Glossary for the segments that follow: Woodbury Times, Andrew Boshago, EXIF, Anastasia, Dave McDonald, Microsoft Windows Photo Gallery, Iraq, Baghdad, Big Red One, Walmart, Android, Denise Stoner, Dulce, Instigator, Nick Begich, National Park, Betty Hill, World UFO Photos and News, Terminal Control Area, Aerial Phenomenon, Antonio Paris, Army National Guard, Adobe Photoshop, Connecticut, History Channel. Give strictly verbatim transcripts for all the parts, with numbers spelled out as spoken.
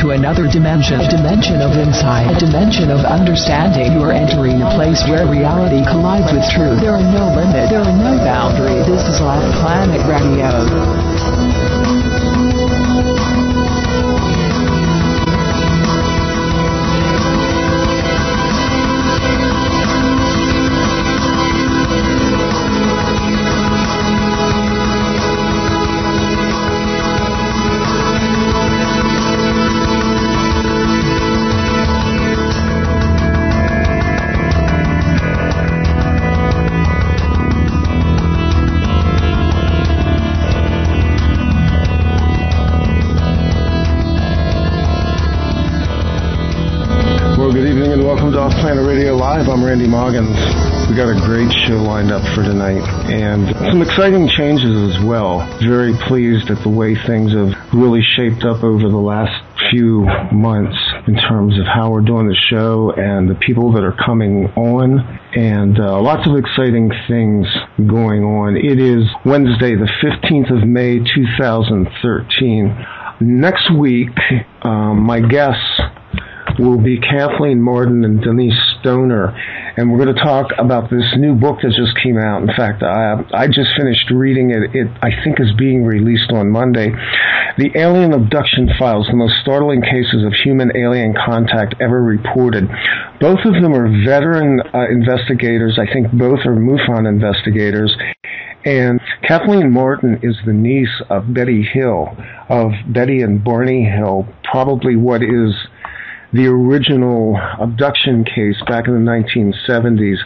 to another dimension, a dimension of insight, a dimension of understanding. You are entering a place where reality collides with truth. There are no limits, there are no boundaries. This is Off Planet Radio. I'm Randy Moggins. We got a great show lined up for tonight and some exciting changes as well. Very pleased at the way things have really shaped up over the last few months in terms of how we're doing the show and the people that are coming on, and uh, lots of exciting things going on. It is Wednesday, the fifteenth of May, two thousand thirteen. Next week, uh, my guests will be Kathleen Marden and Denise Stoner, and we're going to talk about this new book that just came out. In fact, I, I just finished reading it. It, I think, is being released on Monday. The Alien Abduction Files, the most startling cases of human-alien contact ever reported. Both of them are veteran uh, investigators. I think both are MUFON investigators. And Kathleen Marden is the niece of Betty Hill, of Betty and Barney Hill, probably what is the original abduction case back in the nineteen seventies.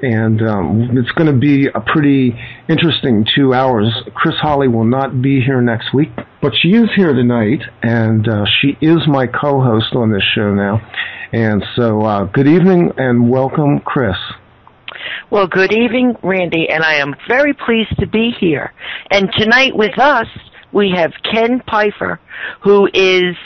And um, it's going to be a pretty interesting two hours. Chris Holly will not be here next week, but she is here tonight, and uh, she is my co-host on this show now. And so uh, good evening and welcome, Chris. Well, good evening, Randy, and I am very pleased to be here. And tonight with us, we have Ken Pfeifer, who is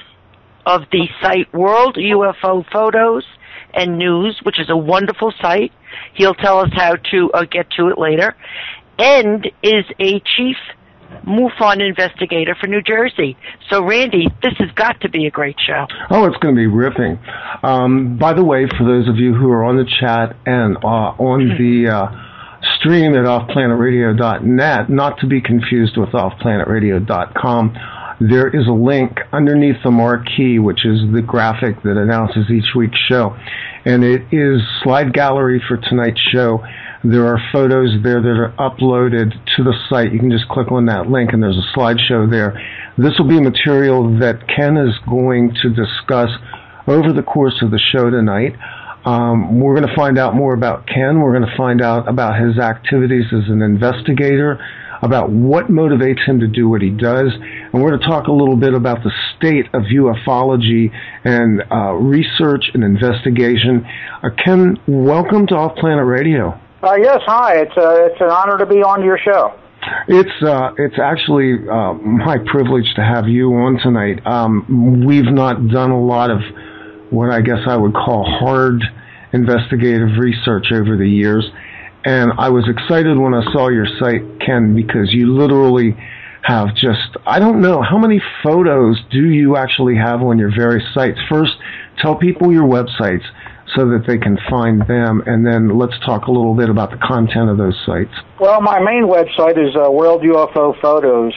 of the site World U F O Photos and News, which is a wonderful site. He'll tell us how to uh, get to it later. And is a chief MUFON investigator for New Jersey. So, Randy, this has got to be a great show. Oh, it's going to be ripping. Um, by the way, for those of you who are on the chat and uh, on the uh, stream at off planet radio dot net, not to be confused with off planet radio dot com, there is a link underneath the marquee, which is the graphic that announces each week's show. And it is slide gallery for tonight's show. There are photos there that are uploaded to the site. You can just click on that link, and there's a slideshow there. This will be material that Ken is going to discuss over the course of the show tonight. Um, we're going to find out more about Ken. We're going to find out about his activities as an investigator, about what motivates him to do what he does. And we're going to talk a little bit about the state of ufology and uh, research and investigation. Uh, Ken, welcome to Off Planet Radio. Uh, yes, hi. It's uh, it's an honor to be on your show. It's uh, it's actually uh, my privilege to have you on tonight. Um, we've not done a lot of what I guess I would call hard investigative research over the years. And I was excited when I saw your site, Ken, because you literally have just, I don't know, how many photos do you actually have on your various sites? First, tell people your websites so that they can find them, and then let's talk a little bit about the content of those sites. Well, my main website is uh, world U F O photos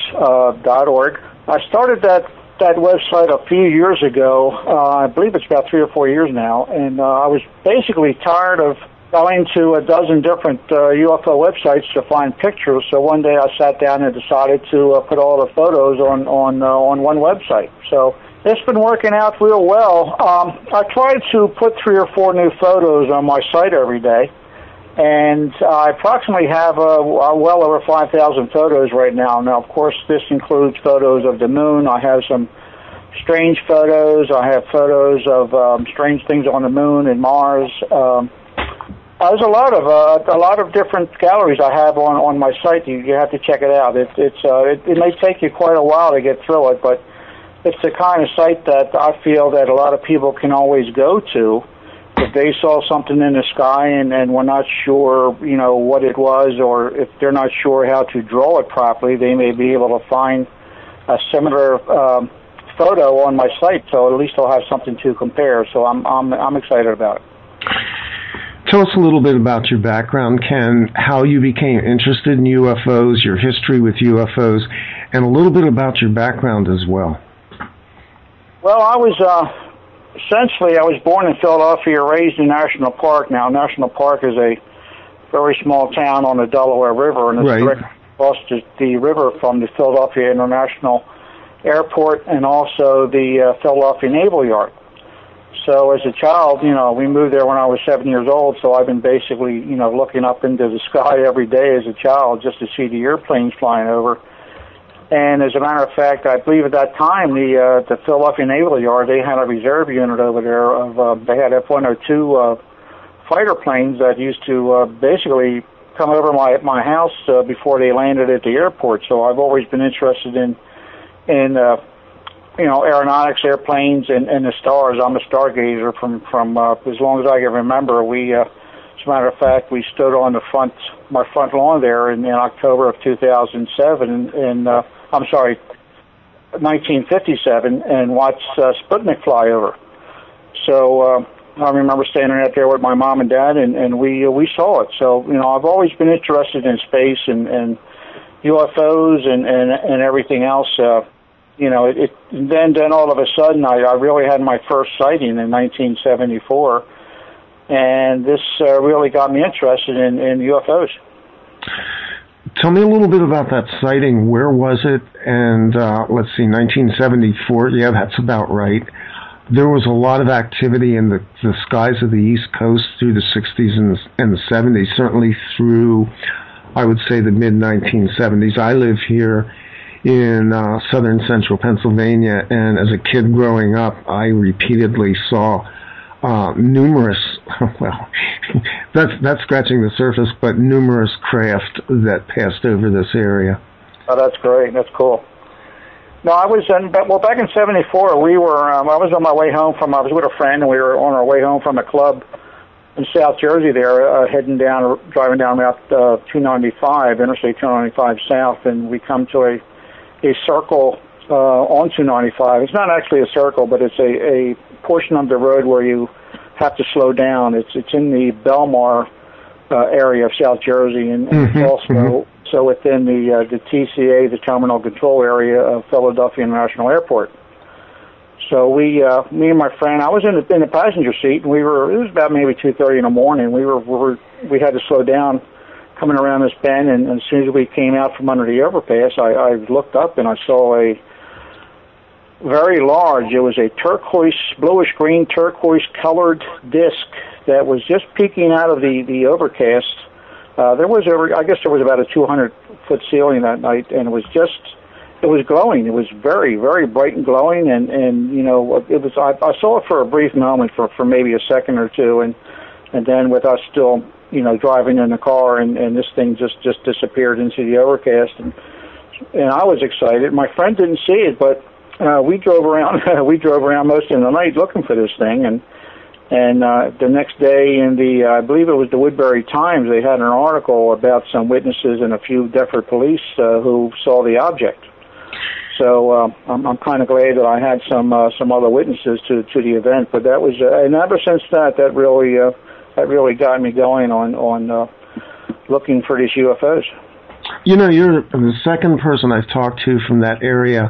dot org. I started that, that website a few years ago. Uh, I believe it's about three or four years now, and uh, I was basically tired of going to a dozen different uh, U F O websites to find pictures, so one day I sat down and decided to uh, put all the photos on on uh, on one website. So it's been working out real well. Um, I try to put three or four new photos on my site every day, and I approximately have uh, well over five thousand photos right now. Now, of course, this includes photos of the moon. I have some strange photos. I have photos of um, strange things on the moon and Mars. Um, There's a lot of uh, a lot of different galleries I have on, on my site. You, you have to check it out. It, it's uh, it, it may take you quite a while to get through it, but it's the kind of site that I feel that a lot of people can always go to if they saw something in the sky and, and were not sure, you know, what it was, or if they're not sure how to draw it properly, they may be able to find a similar um, photo on my site, so at least I'll have something to compare. So I'm I'm I'm excited about it. Tell us a little bit about your background, Ken, how you became interested in U F Os, your history with U F Os, and a little bit about your background as well. Well, I was, uh, essentially, I was born in Philadelphia, raised in National Park. Now, National Park is a very small town on the Delaware River, and it's right. directly across the, the river from the Philadelphia International Airport and also the uh, Philadelphia Naval Yard. So as a child, you know, we moved there when I was seven years old, so I've been basically, you know, looking up into the sky every day as a child just to see the airplanes flying over. And as a matter of fact, I believe at that time, the uh, the Philadelphia Naval Yard, they had a reserve unit over there. Of uh, they had F one oh two uh, fighter planes that used to uh, basically come over my, my house uh, before they landed at the airport. So I've always been interested in... in uh, you know, aeronautics, airplanes, and, and the stars. I'm a stargazer from, from uh, as long as I can remember. We, uh, as a matter of fact, we stood on the front, my front lawn there in, in October of two thousand seven, and, and uh, I'm sorry, nineteen fifty-seven, and watched uh, Sputnik fly over. So uh, I remember standing out there with my mom and dad, and, and we uh, we saw it. So, you know, I've always been interested in space and, and U F Os and, and, and everything else. Uh, You know, it, it then then all of a sudden I, I really had my first sighting in nineteen seventy-four, and this uh, really got me interested in, in U F Os. Tell me a little bit about that sighting. Where was it? And uh, let's see, nineteen seventy-four. Yeah, that's about right. There was a lot of activity in the, the skies of the East Coast through the sixties and the, and the seventies, certainly through, I would say, the mid nineteen seventies. I live here in uh, southern central Pennsylvania, and as a kid growing up, I repeatedly saw uh, numerous, well, that's, that's scratching the surface, but numerous craft that passed over this area. Oh, that's great. That's cool. No, I was in, well, back in seventy-four, we were, um, I was on my way home from, I was with a friend, and we were on our way home from a club in South Jersey there, uh, heading down, driving down Route uh, two ninety-five, Interstate two ninety-five South, and we come to a a circle uh, on two ninety-five. It's not actually a circle, but it's a, a portion of the road where you have to slow down. It's it's in the Belmar uh, area of South Jersey, and, and mm-hmm, also mm-hmm. so within the uh, the T C A, the Terminal Control Area of Philadelphia International Airport. So we, uh, me and my friend, I was in the, in the passenger seat, and we were. It was about maybe two thirty in the morning. We were, we were we had to slow down, coming around this bend, and, and as soon as we came out from under the overpass, I, I looked up and I saw a very large, it was a turquoise, bluish-green, turquoise-colored disc that was just peeking out of the, the overcast. Uh, there was, over, I guess there was about a two hundred foot ceiling that night, and it was just, it was glowing. It was very, very bright and glowing, and, and you know, it was. I, I saw it for a brief moment, for, for maybe a second or two, and, and then with us still, you know, driving in the car, and, and this thing just, just disappeared into the overcast, and and I was excited. My friend didn't see it, but uh, we drove around. we drove around most of the night looking for this thing, and and uh, the next day in the, uh, I believe it was the Woodbury Times, they had an article about some witnesses and a few Deptford police uh, who saw the object. So uh, I'm, I'm kind of glad that I had some uh, some other witnesses to to the event. But that was, uh, and ever since that, that really. Uh, That really got me going on on uh, looking for these U F Os. You know, you're the second person I've talked to from that area,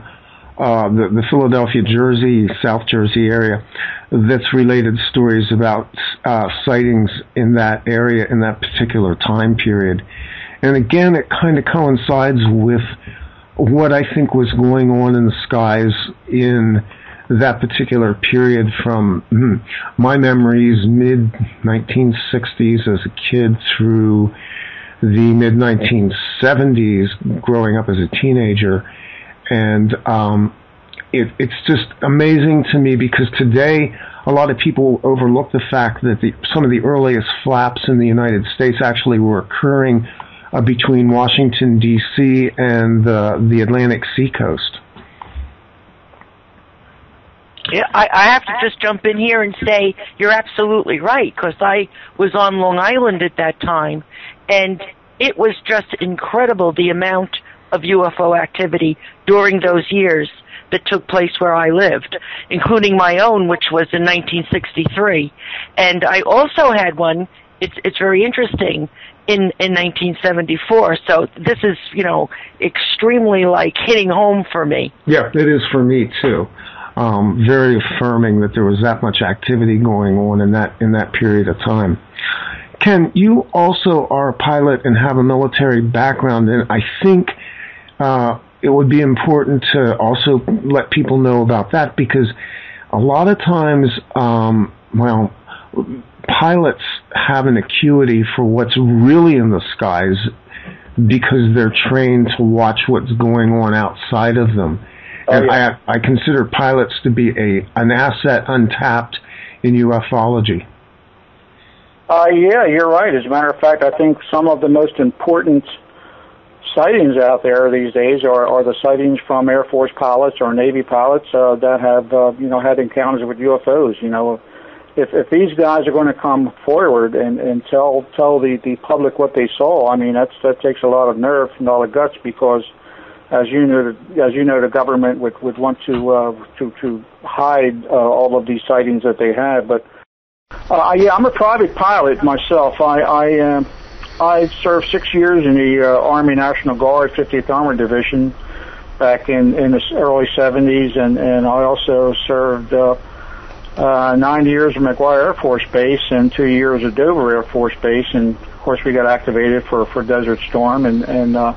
uh, the, the Philadelphia, Jersey, South Jersey area, that's related stories about uh, sightings in that area in that particular time period. And again, it kind of coincides with what I think was going on in the skies in that particular period from mm, my memories, mid nineteen sixties as a kid through the mid nineteen seventies, growing up as a teenager. And um, it, it's just amazing to me, because today a lot of people overlook the fact that the, some of the earliest flaps in the United States actually were occurring uh, between Washington, D C and uh, the Atlantic seacoast. Yeah, I, I have to just jump in here and say you're absolutely right, because I was on Long Island at that time, and it was just incredible the amount of U F O activity during those years that took place where I lived, including my own, which was in nineteen sixty-three. And I also had one, it's, it's very interesting, in, in nineteen seventy-four. So this is, you know, extremely like hitting home for me. Yeah, it is for me too. Um, very affirming that there was that much activity going on in that, in that period of time. Ken, you also are a pilot and have a military background, and I think uh, it would be important to also let people know about that, because a lot of times, um, well, pilots have an acuity for what's really in the skies because they're trained to watch what's going on outside of them. Oh, and yeah. I, I consider pilots to be a an asset untapped in ufology. Uh, yeah, you're right. As a matter of fact, I think some of the most important sightings out there these days are, are the sightings from Air Force pilots or Navy pilots uh, that have, uh, you know, had encounters with U F Os. You know, if if these guys are going to come forward and, and tell tell the, the public what they saw, I mean, that's that takes a lot of nerve and all the guts, because as you know, as you know, the government would would want to uh, to to hide uh, all of these sightings that they had, but. Uh, yeah, I'm a private pilot myself. I I, uh, I served six years in the uh, Army National Guard, fiftieth Armored Division, back in, in the early seventies, and, and I also served uh, uh, nine years at McGuire Air Force Base and two years at Dover Air Force Base, and of course we got activated for, for Desert Storm, and and uh,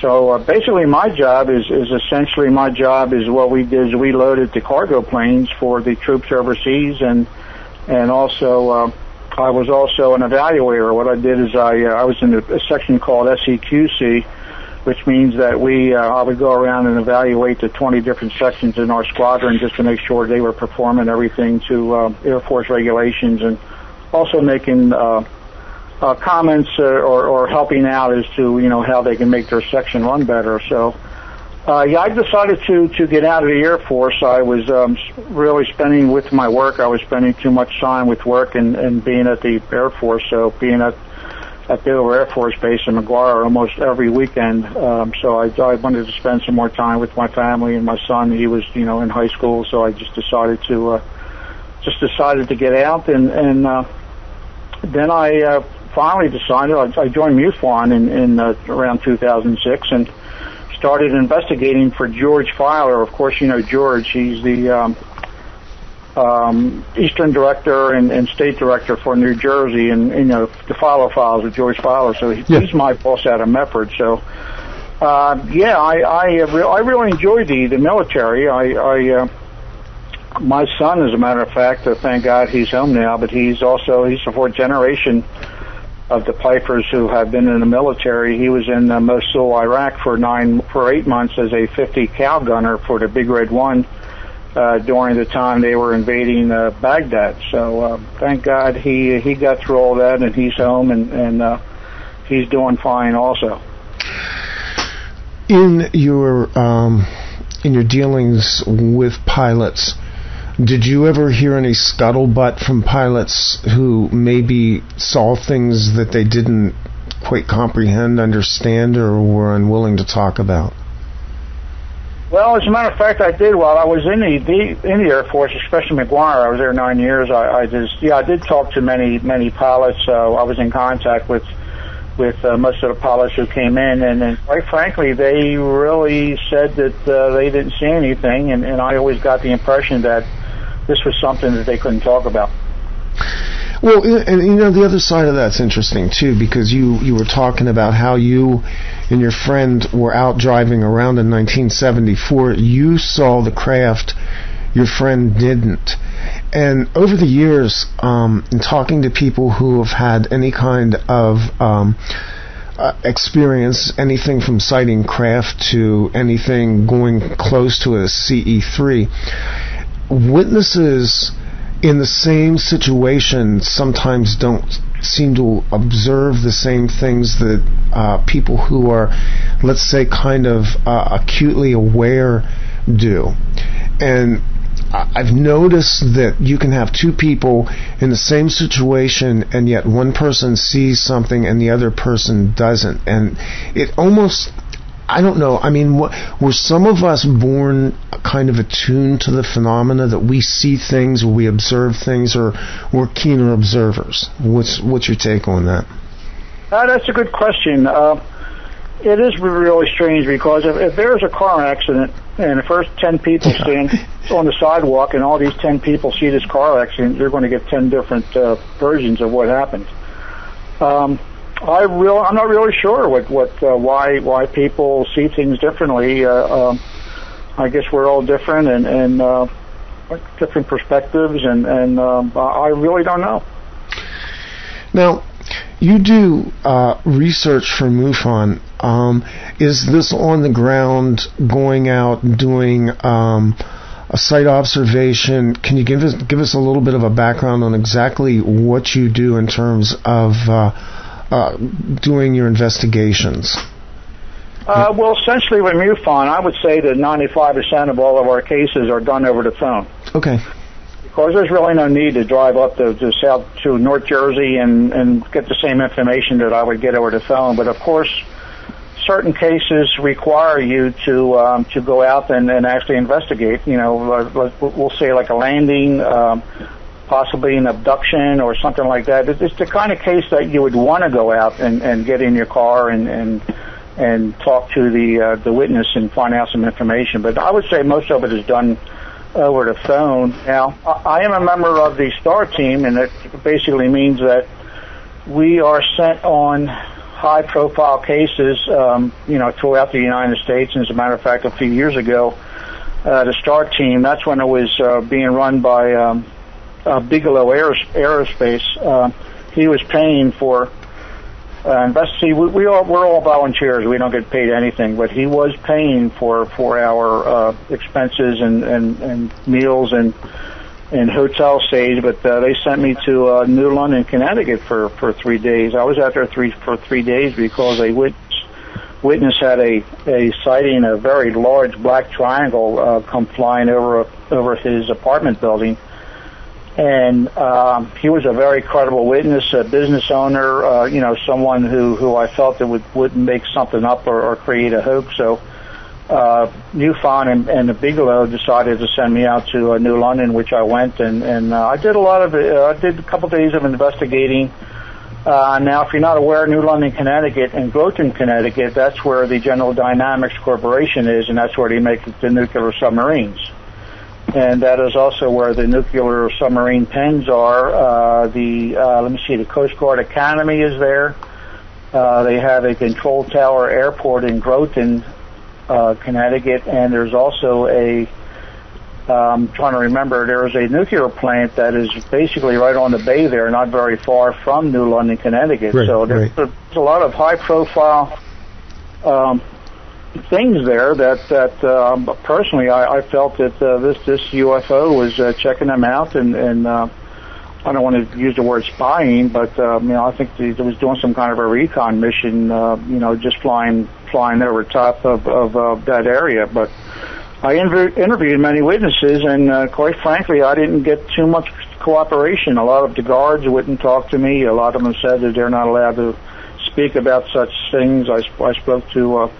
so uh, basically my job is is essentially my job is what we did is we loaded the cargo planes for the troops overseas, and. And also, uh, I was also an evaluator. What I did is I uh, I was in a section called S E Q C, which means that we uh, I would go around and evaluate the twenty different sections in our squadron just to make sure they were performing everything to uh, Air Force regulations, and also making uh, uh, comments uh, or, or helping out as to, you know, how they can make their section run better. So. Uh, yeah, I decided to, to get out of the Air Force. I was um, really spending with my work. I was spending too much time with work and, and being at the Air Force. So being at at Delaware Air Force Base in McGuire almost every weekend. Um, so I, I wanted to spend some more time with my family and my son. He was, you know, in high school. So I just decided to uh, just decided to get out, and and uh, then I uh, finally decided I, I joined MUFON in, in uh, around two thousand six, and. Started investigating for George Filer. Of course, you know George. He's the um, um, Eastern Director and, and State Director for New Jersey, and you know the Filer files with George Filer. So he, yeah. He's my boss out of Medford. So uh, yeah, I I, re- I really enjoyed the, the military. I, I uh, my son, as a matter of fact, uh, thank God he's home now. But he's also he's the fourth generation of the Pfeifers who have been in the military. He was in uh, Mosul, Iraq for nine, for eight months as a fifty cal gunner for the Big Red One uh, during the time they were invading uh, Baghdad. So uh, thank God he he got through all that, and he's home, and and uh, he's doing fine also. In your um, in your dealings with pilots, did you ever hear any scuttlebutt from pilots who maybe saw things that they didn't quite comprehend, understand, or were unwilling to talk about? Well, as a matter of fact, I did. While I was in the, the, in the Air Force, especially McGuire, I was there nine years. I, I just, yeah, I did talk to many, many pilots. Uh, I was in contact with with uh, most of the pilots who came in, and, and quite frankly, they really said that uh, they didn't see anything, and, and I always got the impression that this was something that they couldn't talk about. Well, and you know, the other side of that's interesting too, because you, you were talking about how you and your friend were out driving around in nineteen seventy-four. You saw the craft, your friend didn't. And over the years, um, in talking to people who have had any kind of um, uh, experience, anything from sighting craft to anything going close to a C E three, witnesses in the same situation sometimes don't seem to observe the same things that uh, people who are, let's say, kind of uh, acutely aware do. And I've noticed that you can have two people in the same situation, and yet one person sees something and the other person doesn't. And it almost... I don't know. I mean, what, were some of us born kind of attuned to the phenomena that we see things, we observe things, or we're keener observers? What's what's your take on that? Uh, that's a good question. Uh, it is really strange because if, if there's a car accident and the first ten people yeah. stand on the sidewalk and all these ten people see this car accident, you're going to get ten different uh, versions of what happened. Um, I real, I'm not really sure what, what uh, why why people see things differently. Uh, um, I guess we're all different and, and uh, different perspectives, and, and um, I really don't know. Now, you do uh, research for MUFON. Um, is this on the ground, going out, doing um, a site observation? Can you give us give us a little bit of a background on exactly what you do in terms of uh, uh, doing your investigations? Uh, well, essentially with MUFON, I would say that ninety-five percent of all of our cases are done over the phone. Okay. Because there's really no need to drive up to, to South to North Jersey and, and get the same information that I would get over the phone. But of course, certain cases require you to um, to go out and, and actually investigate. You know, uh, we'll say like a landing, um, possibly an abduction or something like that. It's the kind of case that you would want to go out and, and get in your car and and, and talk to the uh, the witness and find out some information. But I would say most of it is done over the phone. Now, I am a member of the STAR team, and it basically means that we are sent on high-profile cases, um, you know, throughout the United States. And as a matter of fact, a few years ago, uh, the STAR team, that's when it was uh, being run by um, uh, Bigelow Air, Aerospace. Uh, he was paying for Uh, and best see, we, we are, we're all volunteers. We don't get paid anything, but he was paying for, for our uh, expenses and, and, and meals and and hotel stays, but uh, they sent me to uh, New London, Connecticut for, for three days. I was out there three for three days because a witness, witness had a, a sighting, a very large black triangle uh, come flying over, over his apartment building. And um, he was a very credible witness, a business owner, uh, you know, someone who, who I felt that would, wouldn't make something up or, or create a hoax. So uh, MUFON and, and the Bigelow decided to send me out to uh, New London, which I went. And, and uh, I did a lot of uh, I did a couple days of investigating. Uh, now, if you're not aware, New London, Connecticut and Groton, Connecticut, that's where the General Dynamics Corporation is, and that's where they make the nuclear submarines. And that is also where the nuclear submarine pens are. Uh, the uh, let me see, the Coast Guard Academy is there. Uh, they have a control tower airport in Groton, uh, Connecticut, and there's also a. Um, trying to remember, there is a nuclear plant that is basically right on the bay there, not very far from New London, Connecticut. Right, so there's, right. a, there's a lot of high-profile. Um, things there that that um, personally I, I felt that uh, this this U F O was uh, checking them out and and uh, I don't want to use the word spying, but um, you know, I think it was doing some kind of a recon mission, uh, you know, just flying flying over top of of uh, that area. But I inv- interviewed many witnesses, and uh, quite frankly, I didn't get too much cooperation. A lot of the guards wouldn't talk to me. A lot of them said that they're not allowed to speak about such things. I, I spoke to. Uh,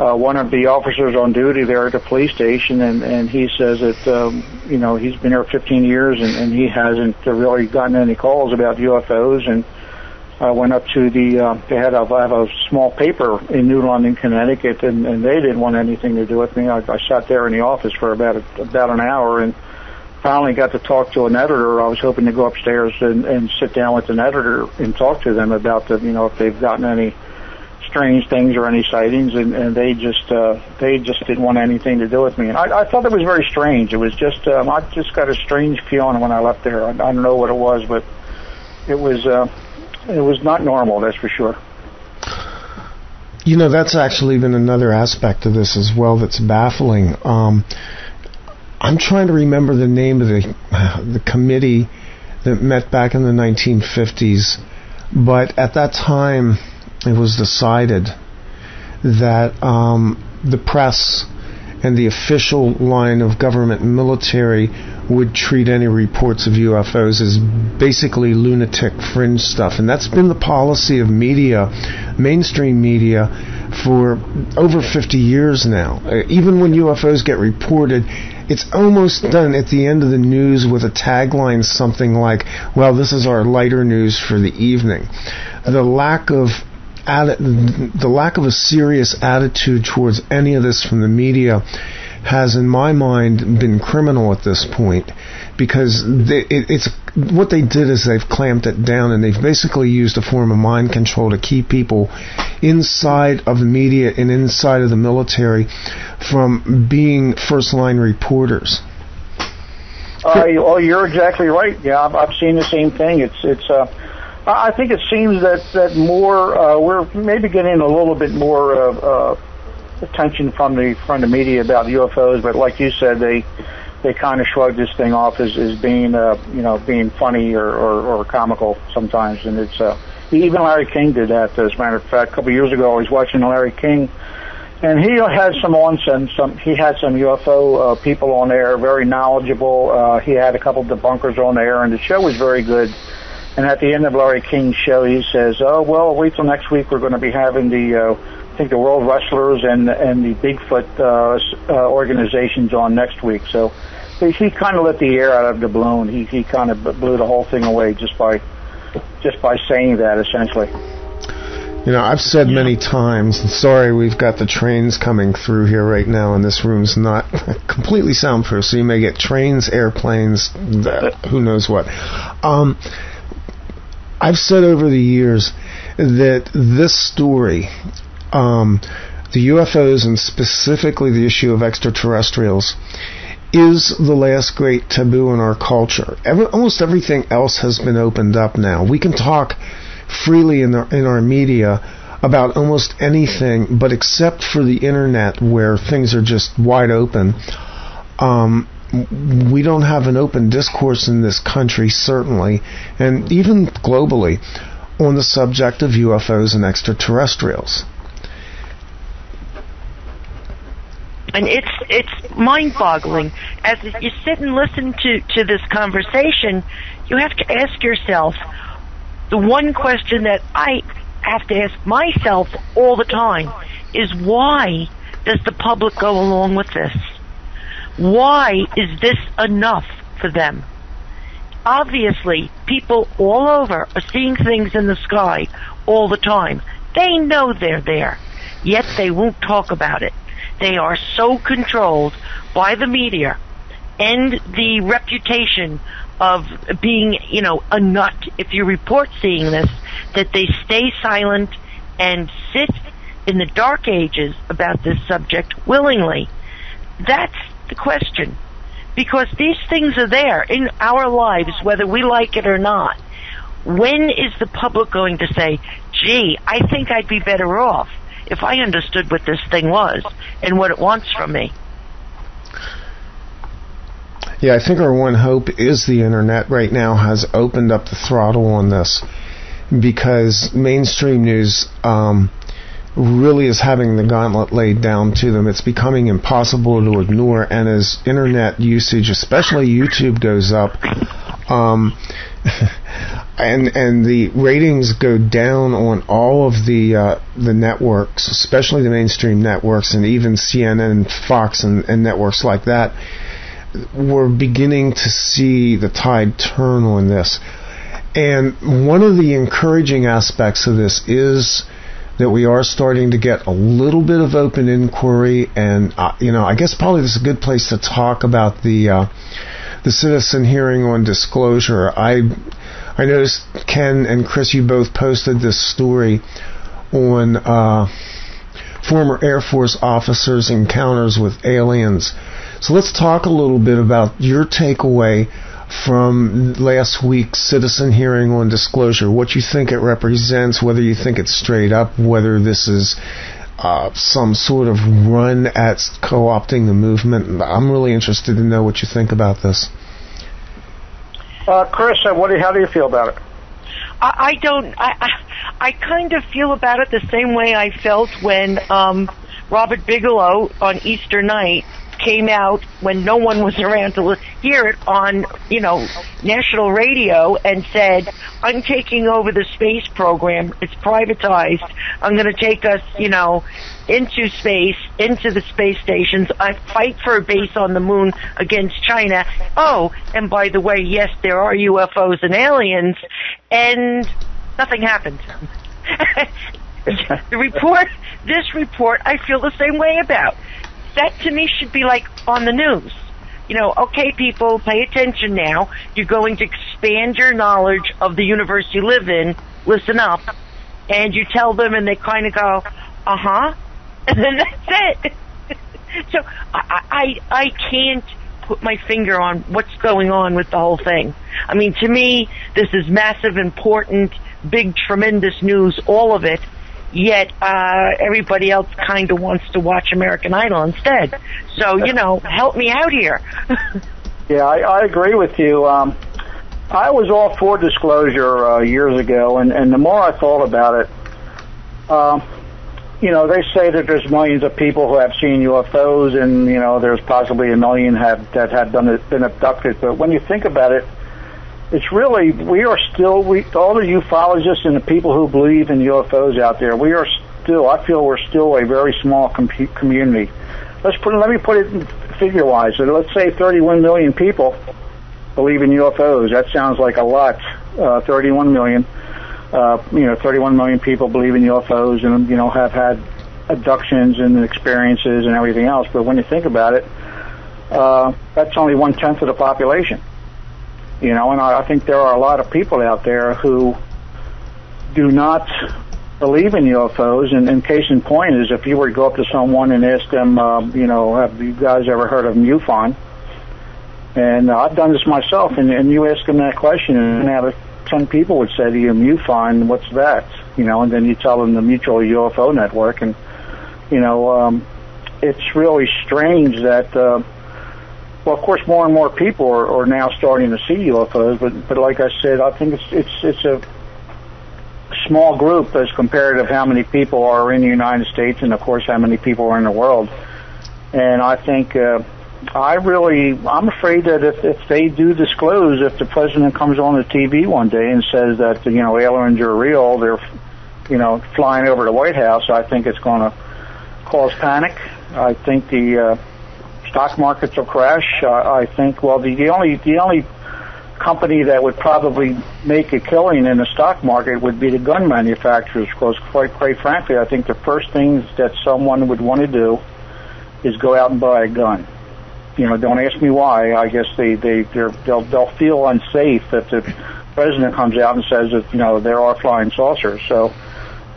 Uh, one of the officers on duty there at the police station, and, and he says that, um, you know, he's been here fifteen years, and, and he hasn't really gotten any calls about U F Os. And I went up to the, uh, they had a, I have a small paper in New London, Connecticut, and, and they didn't want anything to do with me. I, I sat there in the office for about a, about an hour, and finally got to talk to an editor. I was hoping to go upstairs and, and sit down with an editor and talk to them about, the, you know, if they've gotten any strange things or any sightings, and, and they just uh, they just didn't want anything to do with me. And I, I thought it was very strange. It was just um, I just got a strange feeling when I left there. I, I don't know what it was, but it was uh, it was not normal. That's for sure. You know, that's actually been another aspect of this as well that's baffling. Um, I'm trying to remember the name of the the committee that met back in the nineteen fifties, but at that time, it was decided that um, the press and the official line of government and military would treat any reports of U F Os as basically lunatic fringe stuff. And that's been the policy of media, mainstream media, for over fifty years now. Even when U F Os get reported, it's almost done at the end of the news with a tagline, something like, well, this is our lighter news for the evening. The lack of the lack of a serious attitude towards any of this from the media has, in my mind, been criminal at this point, because they, it, it's what they did is they've clamped it down, and they've basically used a form of mind control to keep people inside of the media and inside of the military from being first-line reporters. Uh, oh, you're exactly right. Yeah, I've, I've seen the same thing. It's it's. Uh I think it seems that, that more, uh, we're maybe getting a little bit more uh, uh, attention from the from the media about U F Os, but like you said, they they kind of shrug this thing off as, as being, uh, you know, being funny or, or, or comical sometimes, and it's, uh, even Larry King did that, as a matter of fact. A couple of years ago, I was watching Larry King, and he had some onsen, some he had some U F O uh, people on there, very knowledgeable. Uh, he had a couple of debunkers on there, and the show was very good. And at the end of Larry King's show, he says, oh, well, wait till next week. We're going to be having the, uh, I think, the World Wrestlers and and the Bigfoot uh, uh, organizations on next week. So he kind of let the air out of the balloon. He he kind of blew the whole thing away just by just by saying that, essentially. You know, I've said many times, and sorry, we've got the trains coming through here right now, and this room's not completely soundproof, so you may get trains, airplanes, who knows what. Um... I've said over the years that this story, um, the U F Os and specifically the issue of extraterrestrials, is the last great taboo in our culture. Every, almost everything else has been opened up now. We can talk freely in, the, in our media about almost anything, but except for the internet where things are just wide open, um, we don't have an open discourse in this country, certainly, and even globally, on the subject of U F Os and extraterrestrials. And it's it's mind-boggling. As you sit and listen to, to this conversation, you have to ask yourself the one question that I have to ask myself all the time is, why does the public go along with this? Why is this enough for them? Obviously, people all over are seeing things in the sky all the time. They know they're there, yet they won't talk about it. They are so controlled by the media and the reputation of being, you know, a nut if you report seeing this, that they stay silent and sit in the dark ages about this subject willingly. That's the question, because these things are there in our lives whether we like it or not. When is the public going to say, gee, I think I'd be better off if I understood what this thing was and what it wants from me? Yeah, I think our one hope is the internet right now has opened up the throttle on this, because mainstream news um really is having the gauntlet laid down to them. It's becoming impossible to ignore, and as internet usage, especially YouTube, goes up, um, and and the ratings go down on all of the uh, the networks, especially the mainstream networks, and even C N N, Fox, and, and networks like that, we're beginning to see the tide turn on this. And one of the encouraging aspects of this is that we are starting to get a little bit of open inquiry, and uh, you know, I guess probably this is a good place to talk about the uh, the citizen hearing on disclosure. I I noticed Ken and Chris, you both posted this story on uh, former Air Force officers' encounters with aliens. So let's talk a little bit about your takeaway from last week's citizen hearing on disclosure, what you think it represents, whether you think it's straight up, whether this is uh, some sort of run at co-opting the movement. I'm really interested to know what you think about this. Uh, Chris, what do you, how do you feel about it? I, I don't, I, I, I kind of feel about it the same way I felt when um, Robert Bigelow on Easter night came out when no one was around to hear it on, you know, national radio and said, I'm taking over the space program. It's privatized. I'm going to take us, you know, into space, into the space stations. I fight for a base on the moon against China. Oh, and by the way, yes, there are U F Os and aliens. And nothing happened. The report, this report, I feel the same way about. That, to me, should be, like, on the news. You know, okay, people, pay attention now. You're going to expand your knowledge of the universe you live in. Listen up. And you tell them, and they kind of go, uh-huh. And then that's it. So I, I, I can't put my finger on what's going on with the whole thing. I mean, to me, this is massive, important, big, tremendous news, all of it. Yet uh, everybody else kind of wants to watch American Idol instead. So, you know, help me out here. Yeah, I, I agree with you. Um, I was all for disclosure uh, years ago, and, and the more I thought about it, um, you know, they say that there's millions of people who have seen U F Os, and, you know, there's possibly a million have, that have done, been abducted. But when you think about it, it's really, we are still, we, all the ufologists and the people who believe in U F Os out there, we are still, I feel we're still a very small com community. Let's put, let me put it figure-wise. So let's say thirty-one million people believe in U F Os. That sounds like a lot, uh, thirty-one million. Uh, you know, thirty-one million people believe in U F Os and, you know, have had abductions and experiences and everything else. But when you think about it, uh, that's only one-tenth of the population. You know, and I, I think there are a lot of people out there who do not believe in U F Os. And, and case in point is, if you were to go up to someone and ask them, uh, you know, have you guys ever heard of MUFON? And uh, I've done this myself. And, and you ask them that question, and out of ten people would say to you, MUFON, what's that? You know, and then you tell them the Mutual U F O Network. And, you know, um, it's really strange that... Uh, Well, of course, more and more people are, are now starting to see U F Os, but but like I said, I think it's it's it's a small group as compared to how many people are in the United States, and of course, how many people are in the world. And I think uh, I really I'm afraid that if if they do disclose, if the president comes on the T V one day and says that, you know, aliens are real, they're, you know, flying over the White House, I think it's going to cause panic. I think the uh, stock markets will crash. I, I think. Well, the, the only the only company that would probably make a killing in the stock market would be the gun manufacturers. Because, quite quite frankly, I think the first things that someone would want to do is go out and buy a gun. You know, don't ask me why. I guess they they they're, they'll they'll feel unsafe if the president comes out and says that, you know, there are flying saucers. So.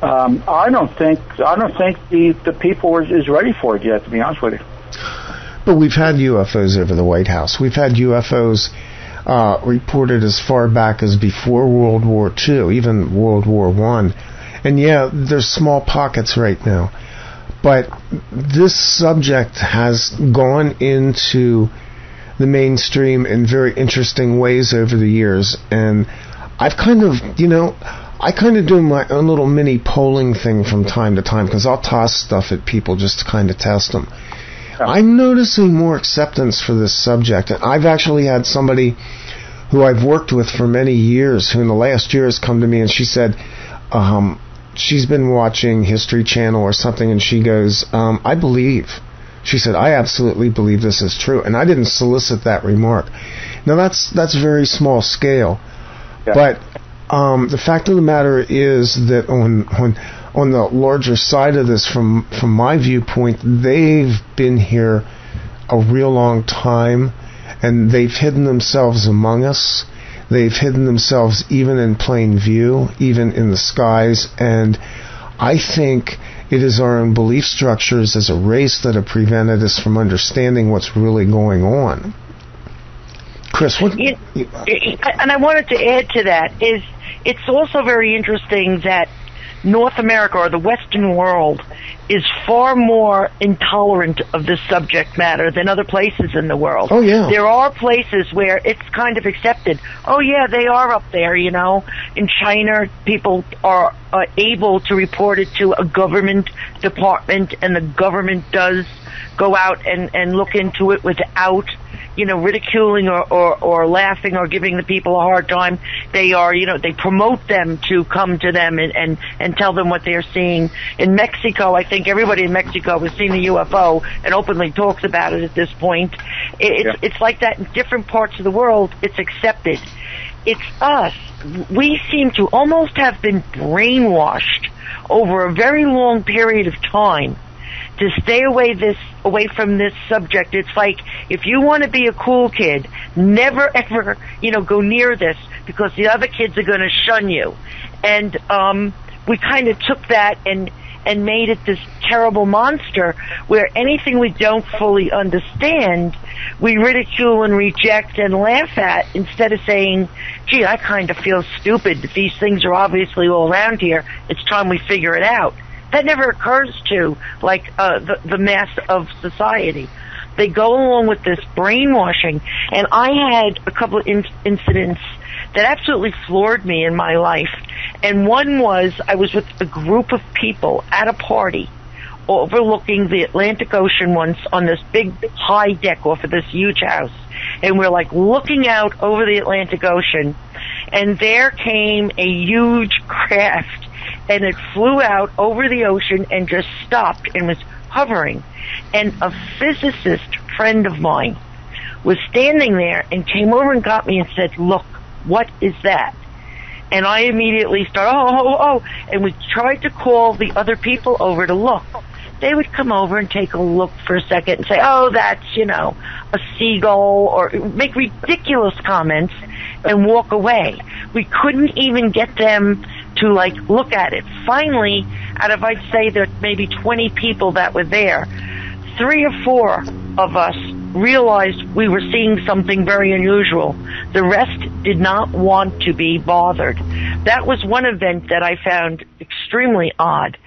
Um, I don't think I don't think the the people is, is ready for it yet. To be honest with you. But we've had U F Os over the White House. We've had U F Os uh, reported as far back as before World War Two, even World War One. And yeah, there's small pockets right now. But this subject has gone into the mainstream in very interesting ways over the years. And I've kind of, you know, I kind of do my own little mini polling thing from time to time, because I'll toss stuff at people just to kind of test them. I'm noticing more acceptance for this subject. I've actually had somebody who I've worked with for many years, who in the last year has come to me, and she said um, she's been watching History Channel or something, and she goes, um, I believe. She said, I absolutely believe this is true. And I didn't solicit that remark. Now, that's, that's very small scale. Yeah. But um, the fact of the matter is that on... on On the larger side of this, from from my viewpoint, they've been here a real long time, and they've hidden themselves among us. They've hidden themselves even in plain view, even in the skies. And I think it is our own belief structures as a race that have prevented us from understanding what's really going on. Chris, what? It, it, and I wanted to add to that is it's also very interesting that North America or the Western world is far more intolerant of this subject matter than other places in the world. Oh, yeah. There are places where it's kind of accepted. Oh, yeah, they are up there, you know. In China, people are, are able to report it to a government department, and the government does go out and, and look into it without, you know, ridiculing or, or, or laughing or giving the people a hard time. They are, you know, they promote them to come to them and, and, and tell them what they're seeing. In Mexico, I think everybody in Mexico has seen a U F O and openly talks about it at this point. It, yeah. It's, it's like that in different parts of the world. It's accepted. It's us. We seem to almost have been brainwashed over a very long period of time to stay away this away from this subject. It's like, if you want to be a cool kid, never ever, you know, go near this, because the other kids are going to shun you. And um, we kind of took that and and made it this terrible monster where anything we don't fully understand, we ridicule and reject and laugh at, instead of saying, gee, I kind of feel stupid. These things are obviously all around here. It's time we figure it out. That never occurs to, like, uh, the, the mass of society. They go along with this brainwashing. And I had a couple of in- incidents that absolutely floored me in my life. And one was, I was with a group of people at a party overlooking the Atlantic Ocean once on this big high deck off of this huge house. And we're, like, looking out over the Atlantic Ocean. And there came a huge craft. And it flew out over the ocean and just stopped and was hovering. And a physicist friend of mine was standing there and came over and got me and said, look, what is that? And I immediately started, oh, oh, oh. And we tried to call the other people over to look. They would come over and take a look for a second and say, oh, that's, you know, a seagull, or make ridiculous comments and walk away. We couldn't even get them to, like, look at it. Finally, out of, I'd say, there maybe twenty people that were there, three or four of us realized we were seeing something very unusual. The rest did not want to be bothered. That was one event that I found extremely odd.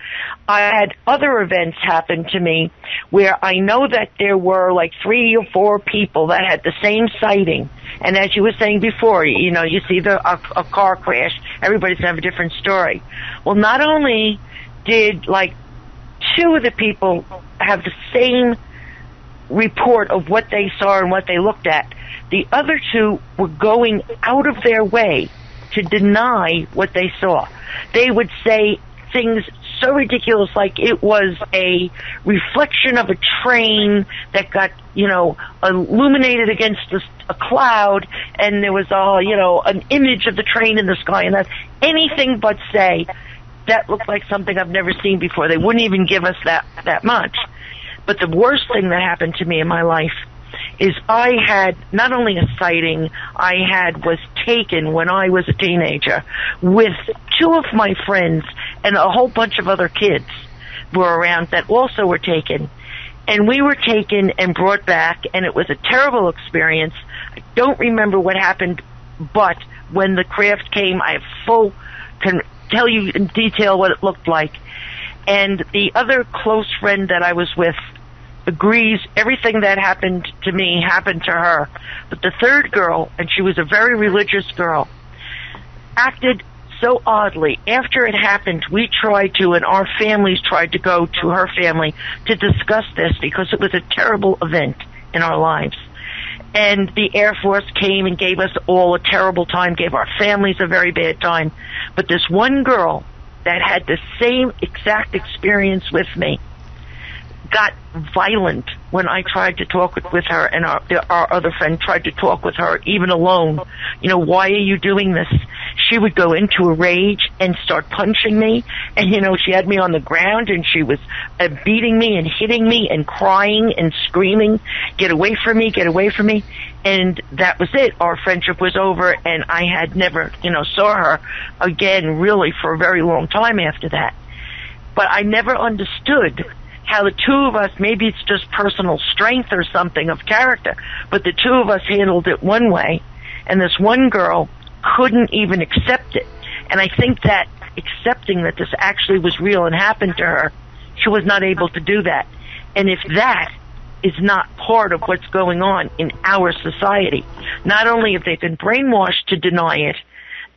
I had other events happen to me where I know that there were, like, three or four people that had the same sighting. And as you were saying before, you know, you see the, a, a car crash, everybody's going to have a different story. Well, not only did, like, two of the people have the same report of what they saw and what they looked at, the other two were going out of their way to deny what they saw. They would say things so ridiculous, like it was a reflection of a train that got, you know, illuminated against a, a cloud, and there was a, you know, an image of the train in the sky, and that's anything but say, that looked like something I've never seen before. They wouldn't even give us that, that much. But the worst thing that happened to me in my life is I had not only a sighting, I had was taken when I was a teenager with two of my friends, and a whole bunch of other kids were around that also were taken. And we were taken and brought back, and it was a terrible experience. I don't remember what happened, but when the craft came, I full can tell you in detail what it looked like. And the other close friend that I was with agrees everything that happened to me happened to her. But the third girl, and she was a very religious girl, acted so oddly. After it happened, we tried to, and our families tried to go to her family to discuss this, because it was a terrible event in our lives. And the Air Force came and gave us all a terrible time, gave our families a very bad time. But this one girl that had the same exact experience with me got violent when I tried to talk with her, and our, our other friend tried to talk with her, even alone. You know, why are you doing this? She would go into a rage and start punching me, and, you know, she had me on the ground, and she was uh, beating me and hitting me and crying and screaming, get away from me, get away from me. And that was it. Our friendship was over, and I had never, you know, saw her again really for a very long time after that. But I never understood how the two of us, maybe it's just personal strength or something of character, but the two of us handled it one way, and this one girl couldn't even accept it. And I think that accepting that this actually was real and happened to her, she was not able to do that. And if that is not part of what's going on in our society, not only have they been brainwashed to deny it,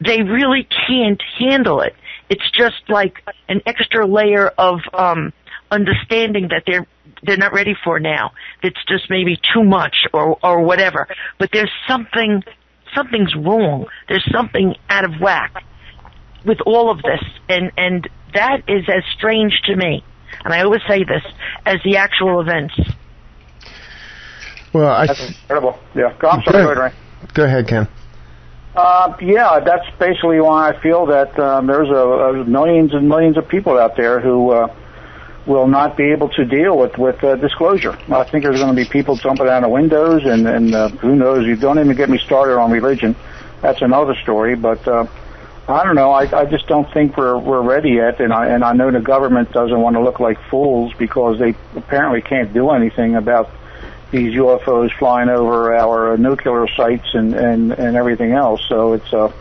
they really can't handle it. It's just like an extra layer of um, understanding that they're they're not ready for now. It's just maybe too much or or whatever. But there's something something's wrong. There's something out of whack with all of this, and and that is as strange to me. And I always say this as the actual events. Well, I that's incredible. Yeah, go, I'm sorry, go, ahead. go ahead, Ken. Uh, yeah, that's basically why I feel that um, there's a, a millions and millions of people out there who uh, will not be able to deal with, with uh, disclosure. I think there's going to be people jumping out of windows, and, and uh, who knows, you don't even get me started on religion. That's another story, but uh, I don't know. I, I just don't think we're we're ready yet, and I, and I know the government doesn't want to look like fools because they apparently can't do anything about these U F Os flying over our nuclear sites and, and, and everything else. So it's uh,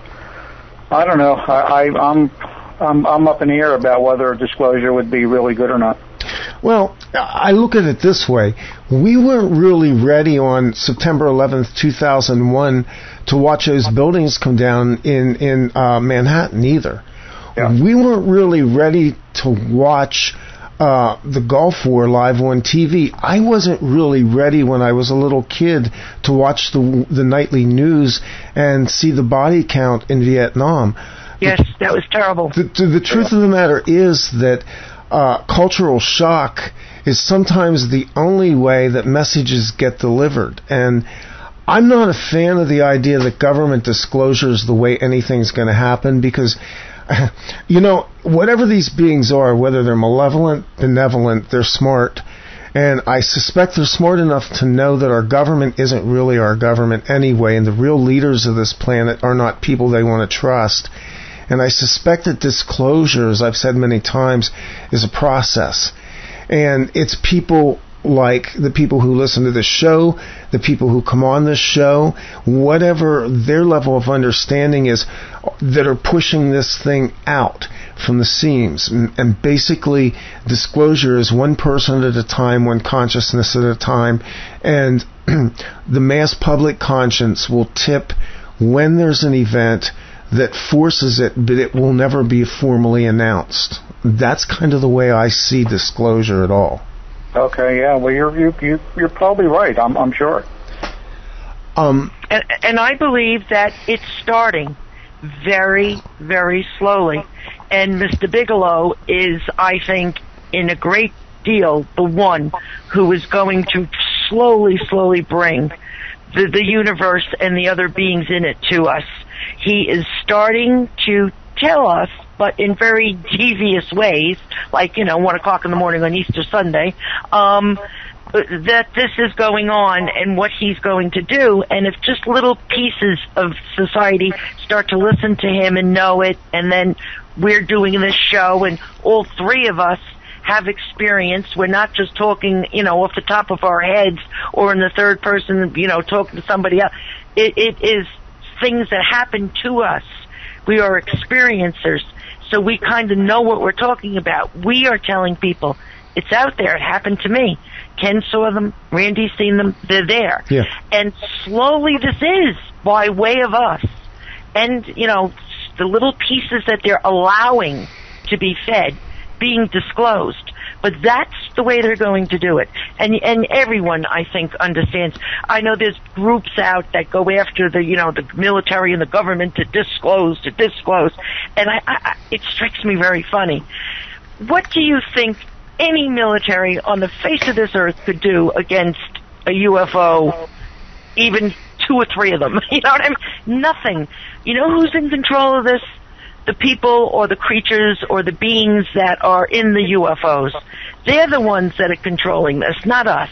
I don't know. I, I I'm I'm I'm up in the air about whether disclosure would be really good or not. Well, I look at it this way. We weren't really ready on September eleventh, two thousand one to watch those buildings come down in, in uh, Manhattan either. Yeah. We weren't really ready to watch Uh, the Gulf War live on T V. I wasn't really ready when I was a little kid to watch the the nightly news and see the body count in Vietnam. Yes, the, that was terrible. The, the, the truth yeah. of the matter is that uh, cultural shock is sometimes the only way that messages get delivered. And I'm not a fan of the idea that government disclosure is the way anything's going to happen, because you know, whatever these beings are, whether they're malevolent, benevolent, they're smart. And I suspect they're smart enough to know that our government isn't really our government anyway, and the real leaders of this planet are not people they want to trust. And I suspect that disclosure, as I've said many times, is a process. And it's people like the people who listen to this show, the people who come on this show, whatever their level of understanding is, that are pushing this thing out from the seams. And basically, disclosure is one person at a time, one consciousness at a time, and the mass public conscience will tip when there's an event that forces it, but it will never be formally announced. That's kind of the way I see disclosure at all. Okay, yeah, well, you're you you you're probably right. I'm I'm sure. Um, and, and I believe that it's starting very very slowly, and Mister Bigelow is, I think, in a great deal the one who is going to slowly slowly bring the the universe and the other beings in it to us. He is starting to tell us, but in very devious ways, like, you know, one o'clock in the morning on Easter Sunday, um, that this is going on and what he's going to do. And if just little pieces of society start to listen to him and know it, and then we're doing this show, and all three of us have experience. We're not just talking, you know, off the top of our heads or in the third person, you know, talking to somebody else. It, it is things that happen to us. We are experiencers, so we kind of know what we're talking about. We are telling people, it's out there. It happened to me. Ken saw them. Randy's seen them. They're there. Yeah. And slowly this is by way of us. And, you know, the little pieces that they're allowing to be fed, being disclosed. But that's the way they're going to do it. And and everyone, I think, understands. I know there's groups out that go after the, you know, the military and the government to disclose, to disclose. And I, I it strikes me very funny. What do you think any military on the face of this earth could do against a U F O, even two or three of them? You know what I mean? Nothing. You know who's in control of this? The people or the creatures or the beings that are in the U F Os. They're the ones that are controlling this, not us.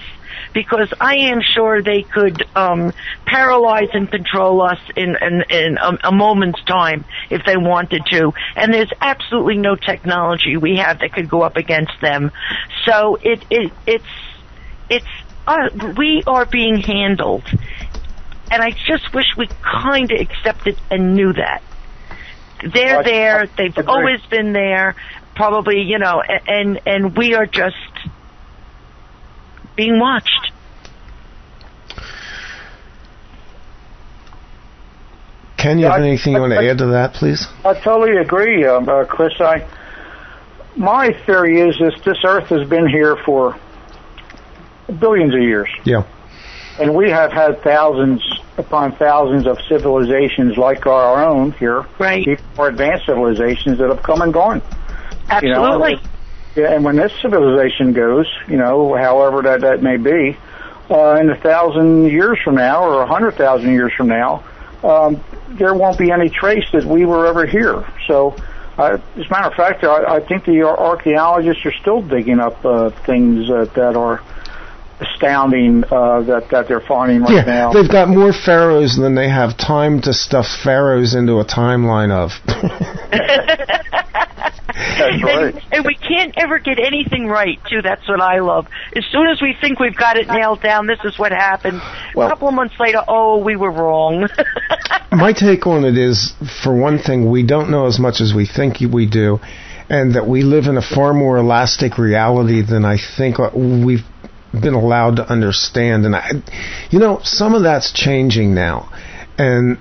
Because I am sure they could um, paralyze and control us in, in, in a, a moment's time if they wanted to. And there's absolutely no technology we have that could go up against them. So it, it it's, it's uh, we are being handled. And I just wish we kind of accepted and knew that. They're there. They've always been there. Probably, you know, and and we are just being watched. Ken, you have anything you want to add to that, please? I totally agree, um, uh, Chris. I my theory is this: this Earth has been here for billions of years. Yeah. And we have had thousands upon thousands of civilizations like our own here, right? Even more advanced civilizations that have come and gone. Absolutely. You know, yeah, and when this civilization goes, you know, however that, that may be, uh, in a thousand years from now or a hundred thousand years from now, um, there won't be any trace that we were ever here. So, uh, as a matter of fact, I, I think the archaeologists are still digging up uh, things uh, that are astounding uh, that that they're finding right yeah, now. They've got more pharaohs than they have time to stuff pharaohs into a timeline of. That's right. And, and we can't ever get anything right, too. That's what I love. As soon as we think we've got it nailed down, this is what happened. Well, a couple of months later, oh, we were wrong. My take on it is, for one thing, we don't know as much as we think we do, and that we live in a far more elastic reality than I think we've been allowed to understand. And I, you know, some of that's changing now, and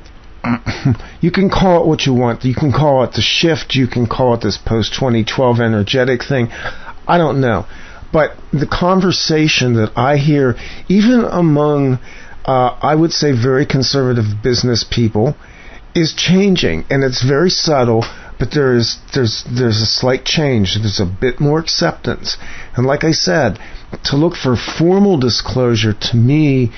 you can call it what you want. You can call it the shift. You can call it this post twenty twelve energetic thing. I don't know. But the conversation that I hear, even among, uh, I would say, very conservative business people, is changing. And it's very subtle, but there is, there's, there's a slight change. There's a bit more acceptance. And like I said, to look for formal disclosure, to me,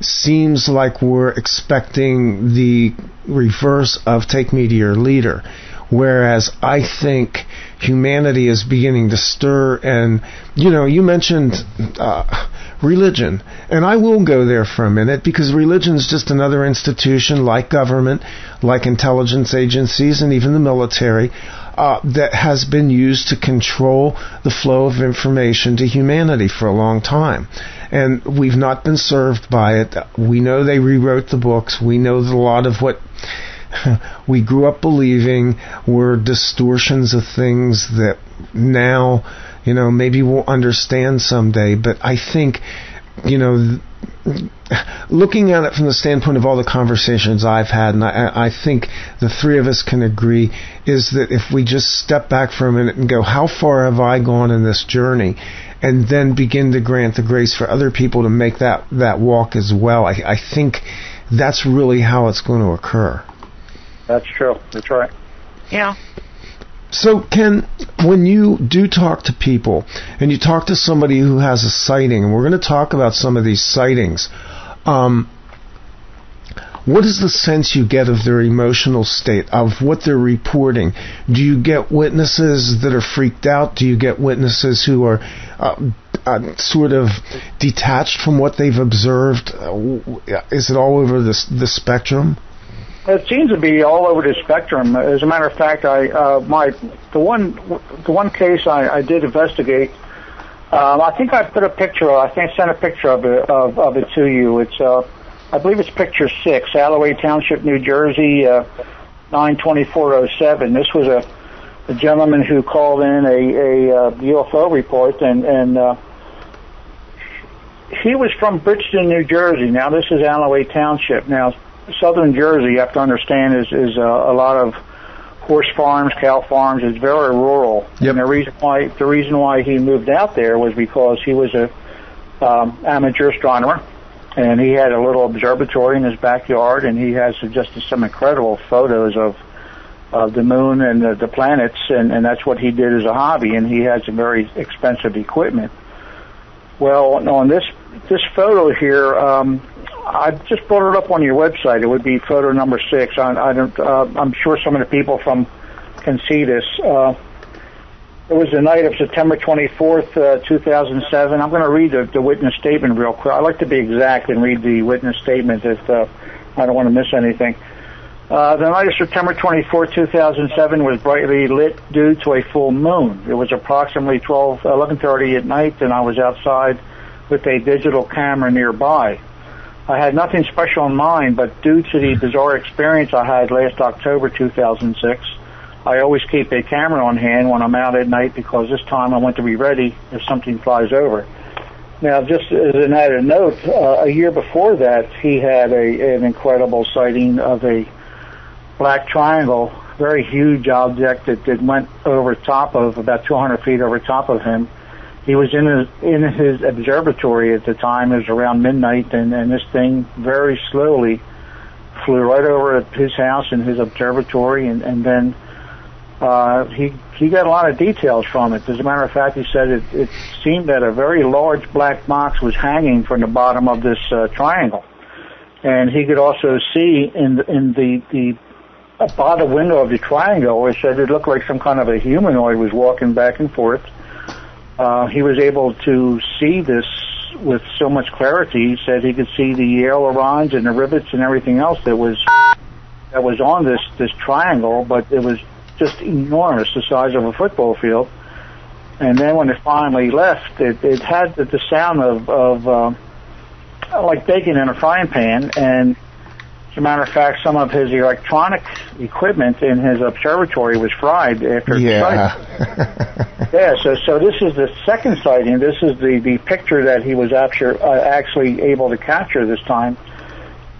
seems like we're expecting the reverse of Take Me to Your Leader, whereas I think humanity is beginning to stir. And, you know, you mentioned uh, religion, and I will go there for a minute, because religion is just another institution like government, like intelligence agencies, and even the military, uh, that has been used to control the flow of information to humanity for a long time. And we've not been served by it. We know they rewrote the books. We know that a lot of what we grew up believing were distortions of things that now, you know, maybe we'll understand someday. But I think, you know, looking at it from the standpoint of all the conversations I've had, and I, I think the three of us can agree, is that if we just step back for a minute and go, how far have I gone in this journey? And then begin to grant the grace for other people to make that, that walk as well. I, I think that's really how it's going to occur. That's true. That's right. Yeah. So, Ken, when you do talk to people, and you talk to somebody who has a sighting, and we're going to talk about some of these sightings, um, what is the sense you get of their emotional state, of what they're reporting? Do you get witnesses that are freaked out? Do you get witnesses who are uh, uh, sort of detached from what they've observed? Is it all over the, the spectrum? It seems to be all over the spectrum. As a matter of fact, I uh, my the one the one case I, I did investigate. Um, I think I put a picture. I think I sent a picture of it of, of it to you. It's uh, I believe it's picture six, Alloway Township, New Jersey, uh, nine twenty four oh seven. This was a, a gentleman who called in a a uh, U F O report, and and uh, he was from Bridgeton, New Jersey. Now this is Alloway Township. Now, Southern Jersey, you have to understand, is, is uh, a lot of horse farms, cow farms. It's very rural. Yep. And the reason why the reason why he moved out there was because he was a um, amateur astronomer, and he had a little observatory in his backyard, and he has just some incredible photos of of the moon and the, the planets, and, and that's what he did as a hobby, and he had some very expensive equipment. Well, on this this photo here, um, I just brought it up on your website. It would be photo number six. I, I don't. Uh, I'm sure some of the people from can see this. Uh, it was the night of September twenty-fourth, uh, two thousand seven. I'm going to read the, the witness statement real quick. I like to be exact and read the witness statement if uh, I don't want to miss anything. Uh, the night of September twenty-fourth, two thousand seven was brightly lit due to a full moon. It was approximately twelve, eleven thirty at night, and I was outside with a digital camera nearby. I had nothing special in mind, but due to the bizarre experience I had last October two thousand six, I always keep a camera on hand when I'm out at night, because this time I want to be ready if something flies over. Now, just as an added note, uh, a year before that, he had a, an incredible sighting of a black triangle, very huge object that, that went over top of, about two hundred feet over top of him. He was in his, in his observatory at the time. It was around midnight, and, and this thing very slowly flew right over at his house and his observatory, and, and then uh, he he got a lot of details from it. As a matter of fact, he said it, it seemed that a very large black box was hanging from the bottom of this uh, triangle, and he could also see in the, in the the bottom window of the triangle. He said it looked like some kind of a humanoid was walking back and forth. Uh, he was able to see this with so much clarity. He said he could see the ailerons and the rivets and everything else that was that was on this, this triangle, but it was just enormous, the size of a football field. And then when it finally left, it, it had the, the sound of, of uh, like bacon in a frying pan. And as a matter of fact, some of his electronic equipment in his observatory was fried after yeah. the sighting. yeah, so so this is the second sighting. This is the, the picture that he was actually, uh, actually able to capture this time.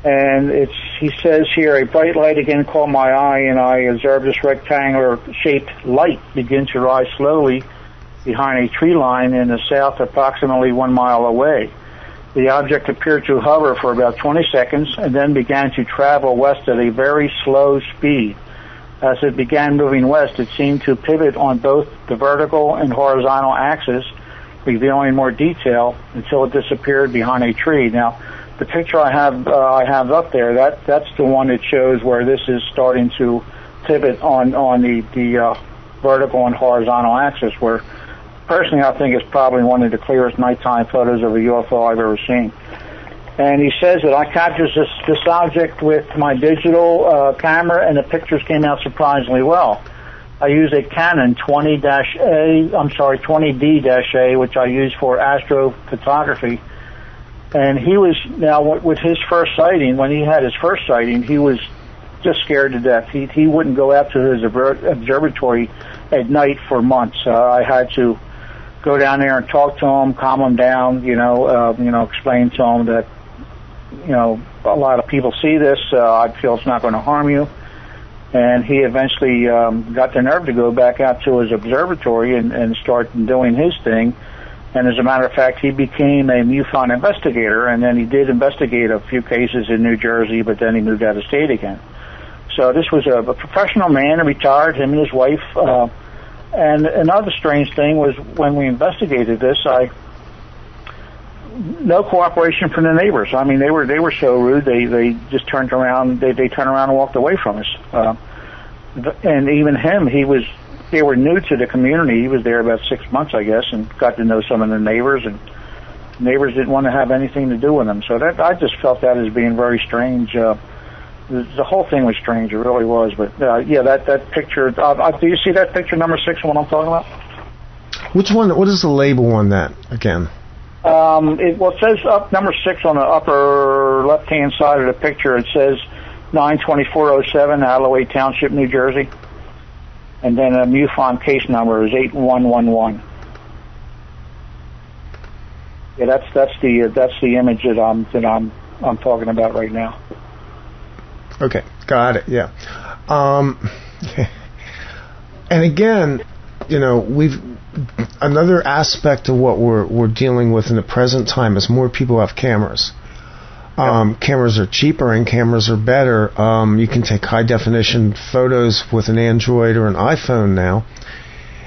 And it's he says here, a bright light again caught my eye, and I observed this rectangular-shaped light begin to rise slowly behind a tree line in the south, approximately one mile away. The object appeared to hover for about twenty seconds and then began to travel west at a very slow speed. As it began moving west, it seemed to pivot on both the vertical and horizontal axis, revealing more detail until it disappeared behind a tree. Now, the picture I have uh, I have up there, that, that's the one that shows where this is starting to pivot on, on the, the uh, vertical and horizontal axis, where personally, I think it's probably one of the clearest nighttime photos of a U F O I've ever seen. And he says that I captured this, this object with my digital uh, camera, and the pictures came out surprisingly well. I used a Canon twenty A, I'm sorry, twenty D A, which I use for astrophotography. And he was, now with his first sighting, when he had his first sighting, he was just scared to death. He, he wouldn't go out to his observatory at night for months. Uh, I had to go down there and talk to him, calm him down, you know, uh, you know, explain to him that, you know, a lot of people see this. Uh, I feel it's not going to harm you. And he eventually um, got the nerve to go back out to his observatory and, and start doing his thing. And as a matter of fact, he became a MUFON investigator, and then he did investigate a few cases in New Jersey, but then he moved out of state again. So this was a, a professional man, retired, him and his wife. Uh, And another strange thing was when we investigated this, I no cooperation from the neighbors. I mean, they were they were so rude. They they just turned around. They they turned around and walked away from us. Uh, and even him, he was. They were new to the community. He was there about six months, I guess, and got to know some of the neighbors. And neighbors didn't want to have anything to do with him. So that I just felt that as being very strange. Uh, The whole thing was strange. It really was. But, uh, yeah, that, that picture. Uh, do you see that picture number six, what I'm talking about? Which one? What is the label on that, again? Um, it, well, it says up number six on the upper left-hand side of the picture. It says nine twenty-four oh seven, Alloway Township, New Jersey. And then a MUFON case number is eight one one one. Yeah, that's that's the uh, that's the image that I'm that I'm I'm talking about right now. Okay, got it. Yeah, um, and again, you know, we've another aspect of what we're we're dealing with in the present time is more people have cameras. Um, yep. Cameras are cheaper and cameras are better. Um, you can take high definition photos with an Android or an iPhone now,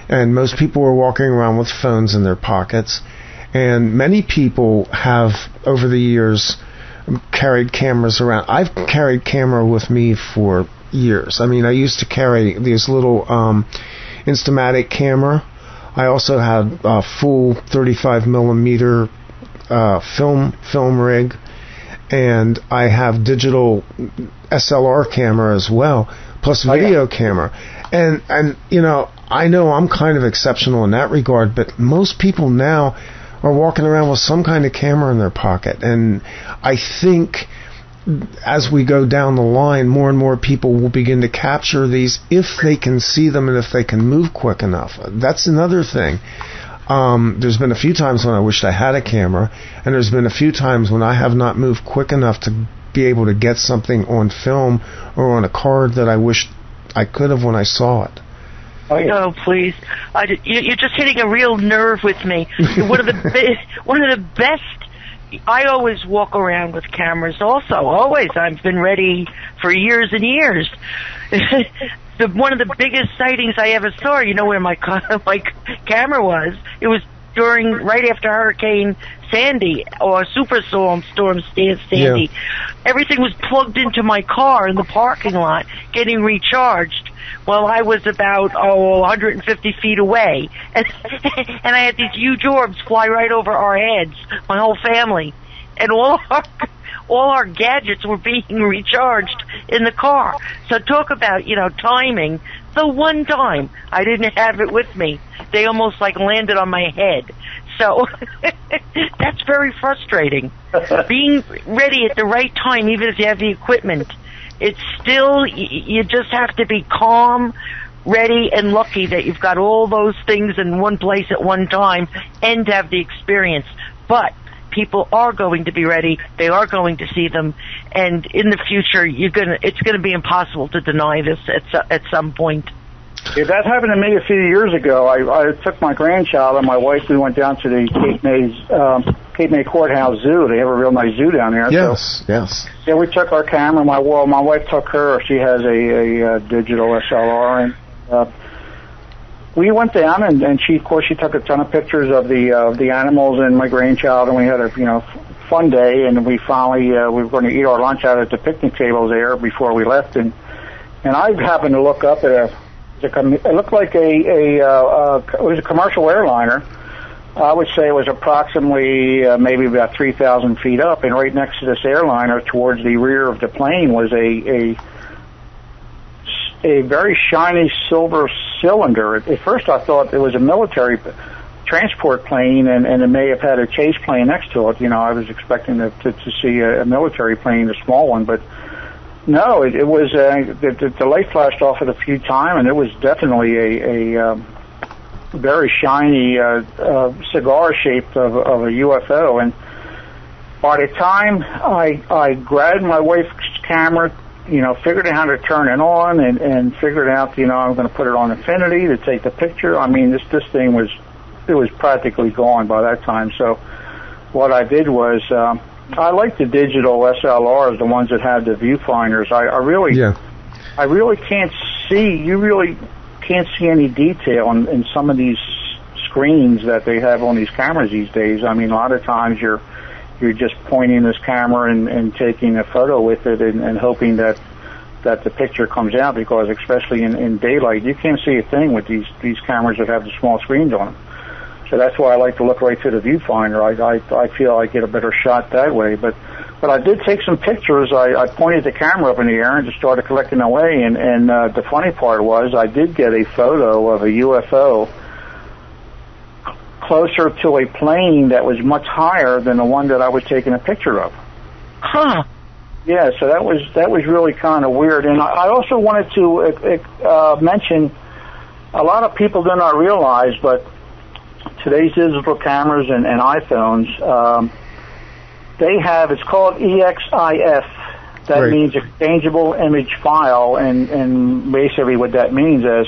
and most people are walking around with phones in their pockets, and many people have over the years carried cameras around. I've carried camera with me for years. I mean, I used to carry these little um, Instamatic camera. I also had a full thirty-five millimeter uh, film film rig, and I have digital S L R camera as well, plus video oh, yeah. camera. And and you know, I know I'm kind of exceptional in that regard, but most people now are walking around with some kind of camera in their pocket. And I think as we go down the line, more and more people will begin to capture these if they can see them and if they can move quick enough. That's another thing. Um, there's been a few times when I wished I had a camera, and there's been a few times when I have not moved quick enough to be able to get something on film or on a card that I wished I could have when I saw it. Oh, yeah. No, please. I, you're just hitting a real nerve with me. One of the be- one of the best. I always walk around with cameras. Also, always. I've been ready for years and years. The, one of the biggest sightings I ever saw. You know where my ca- my camera was? It was during right after Hurricane Sandy or Superstorm Storm Sandy. Yeah. Everything was plugged into my car in the parking lot, getting recharged. Well, I was about, oh, one hundred fifty feet away, and, and I had these huge orbs fly right over our heads, my whole family, and all our, all our gadgets were being recharged in the car. So talk about, you know, timing. The one time I didn't have it with me, they almost like landed on my head. So that's very frustrating. Being ready at the right time, even if you have the equipment. It's still, you just have to be calm, ready, and lucky that you've got all those things in one place at one time and have the experience. But people are going to be ready. They are going to see them. And in the future, you're gonna, it's going to be impossible to deny this at, at some point. Yeah, that happened to me a few years ago. I, I took my grandchild and my wife. We went down to the Cape May, um, Cape May Courthouse Zoo. They have a real nice zoo down there. Yes, so, yes. Yeah, we took our camera. My well, my wife took her. She has a, a, a digital S L R, and uh, we went down, and, and she, of course, she took a ton of pictures of the uh, the animals and my grandchild, and we had a you know fun day. And we finally uh, we were going to eat our lunch out at the picnic table there before we left, and and I happened to look up at a. It looked like a, a uh, uh, it was a commercial airliner. I would say it was approximately uh, maybe about three thousand feet up, and right next to this airliner, towards the rear of the plane, was a a, a very shiny silver cylinder. At first, I thought it was a military transport plane, and, and it may have had a chase plane next to it. You know, I was expecting to, to, to see a, a military plane, a small one, but. No, it, it was, uh, the, the light flashed off it a few times, and it was definitely a, a um, very shiny uh, uh, cigar shaped of, of a U F O. And by the time I, I grabbed my wife's camera, you know, figured out how to turn it on and, and figured out, you know, I'm going to put it on infinity to take the picture. I mean, this, this thing was, it was practically gone by that time. So what I did was... Um, I like the digital S L Rs, the ones that have the viewfinders. I, I really, yeah. I really can't see. You really can't see any detail in, in some of these screens that they have on these cameras these days. I mean, a lot of times you're you're just pointing this camera and, and taking a photo with it and, and hoping that that the picture comes out, because especially in, in daylight, you can't see a thing with these these cameras that have the small screens on them. So that's why I like to look right through the viewfinder. I, I, I feel I get a better shot that way. But but I did take some pictures. I, I pointed the camera up in the air and just started collecting away. And, and uh, the funny part was I did get a photo of a U F O closer to a plane that was much higher than the one that I was taking a picture of. Huh. Yeah, so that was, that was really kind of weird. And I, I also wanted to uh, uh, mention, a lot of people do not realize, but... today's digital cameras and, and iPhones, um, they have, it's called E X I F. That right. means exchangeable image file, and, and basically what that means is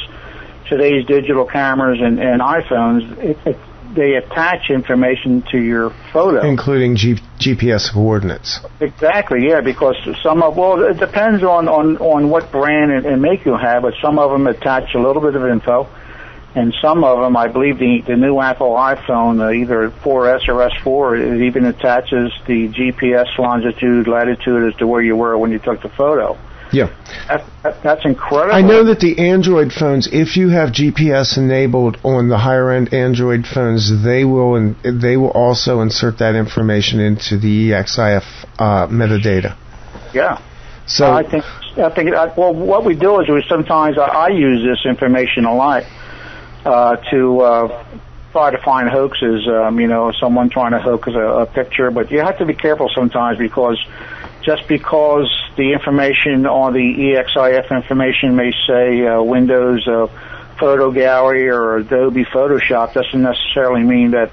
today's digital cameras and, and iPhones, it, it, they attach information to your photo. Including G P S coordinates. Exactly, yeah, because some of, well, it depends on, on, on what brand and, and make you have, but some of them attach a little bit of info. And some of them, I believe the, the new Apple iPhone, uh, either four S or S four, it even attaches the G P S longitude, latitude as to where you were when you took the photo. Yeah. That, that, that's incredible. I know that the Android phones, if you have G P S enabled on the higher-end Android phones, they will in, they will also insert that information into the E X I F uh, metadata. Yeah. So uh, I think, I think I, well, what we do is we sometimes, I, I use this information a lot. Uh, to uh, try to find hoaxes, um, you know, someone trying to hoax a, a picture. But you have to be careful sometimes, because just because the information on the E X I F information may say uh, Windows uh, Photo Gallery or Adobe Photoshop doesn't necessarily mean that,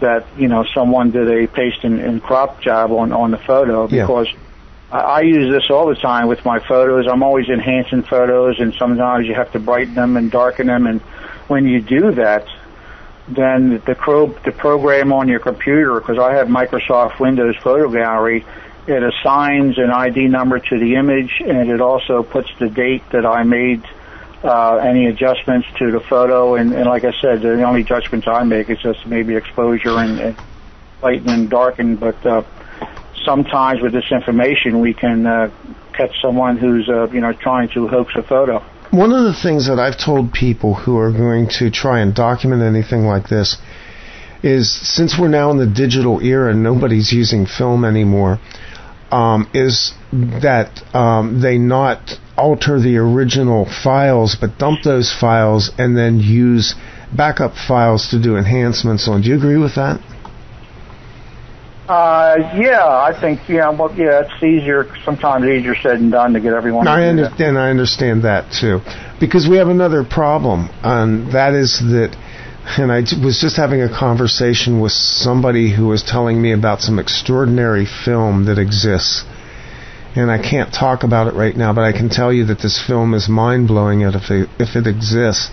that you know, someone did a paste and, and crop job on, on the photo, because yeah. I, I use this all the time with my photos. I'm always enhancing photos, and sometimes you have to brighten them and darken them, and when you do that, then the, pro, the program on your computer, because I have Microsoft Windows Photo Gallery, it assigns an I D number to the image, and it also puts the date that I made uh, any adjustments to the photo. And, and like I said, the only adjustments I make is just maybe exposure and, and lighten and darken. But uh, sometimes with this information, we can uh, catch someone who's uh, you know trying to hoax a photo. One of the things that I've told people who are going to try and document anything like this is, since we're now in the digital era and nobody's using film anymore, Um, is that um, they not alter the original files, but dump those files and then use backup files to do enhancements on. Do you agree with that? Uh, yeah, I think yeah, well, yeah, it's easier sometimes easier said than done to get everyone. No, to I understand. That. I understand that too, because we have another problem, and that is that. And I was just having a conversation with somebody who was telling me about some extraordinary film that exists. And I can't talk about it right now, but I can tell you that this film is mind-blowing if it, if it exists.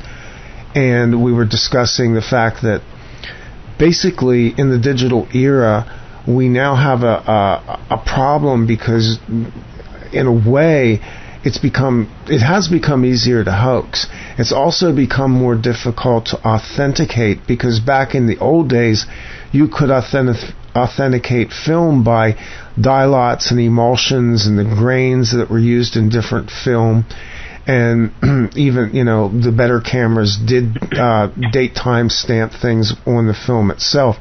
And we were discussing the fact that basically in the digital era, we now have a, a, a problem because in a way... It's become, it has become easier to hoax. It's also become more difficult to authenticate, because back in the old days, you could authentic, authenticate film by dilates and emulsions and the grains that were used in different film. And even, you know, the better cameras did uh, date time stamp things on the film itself.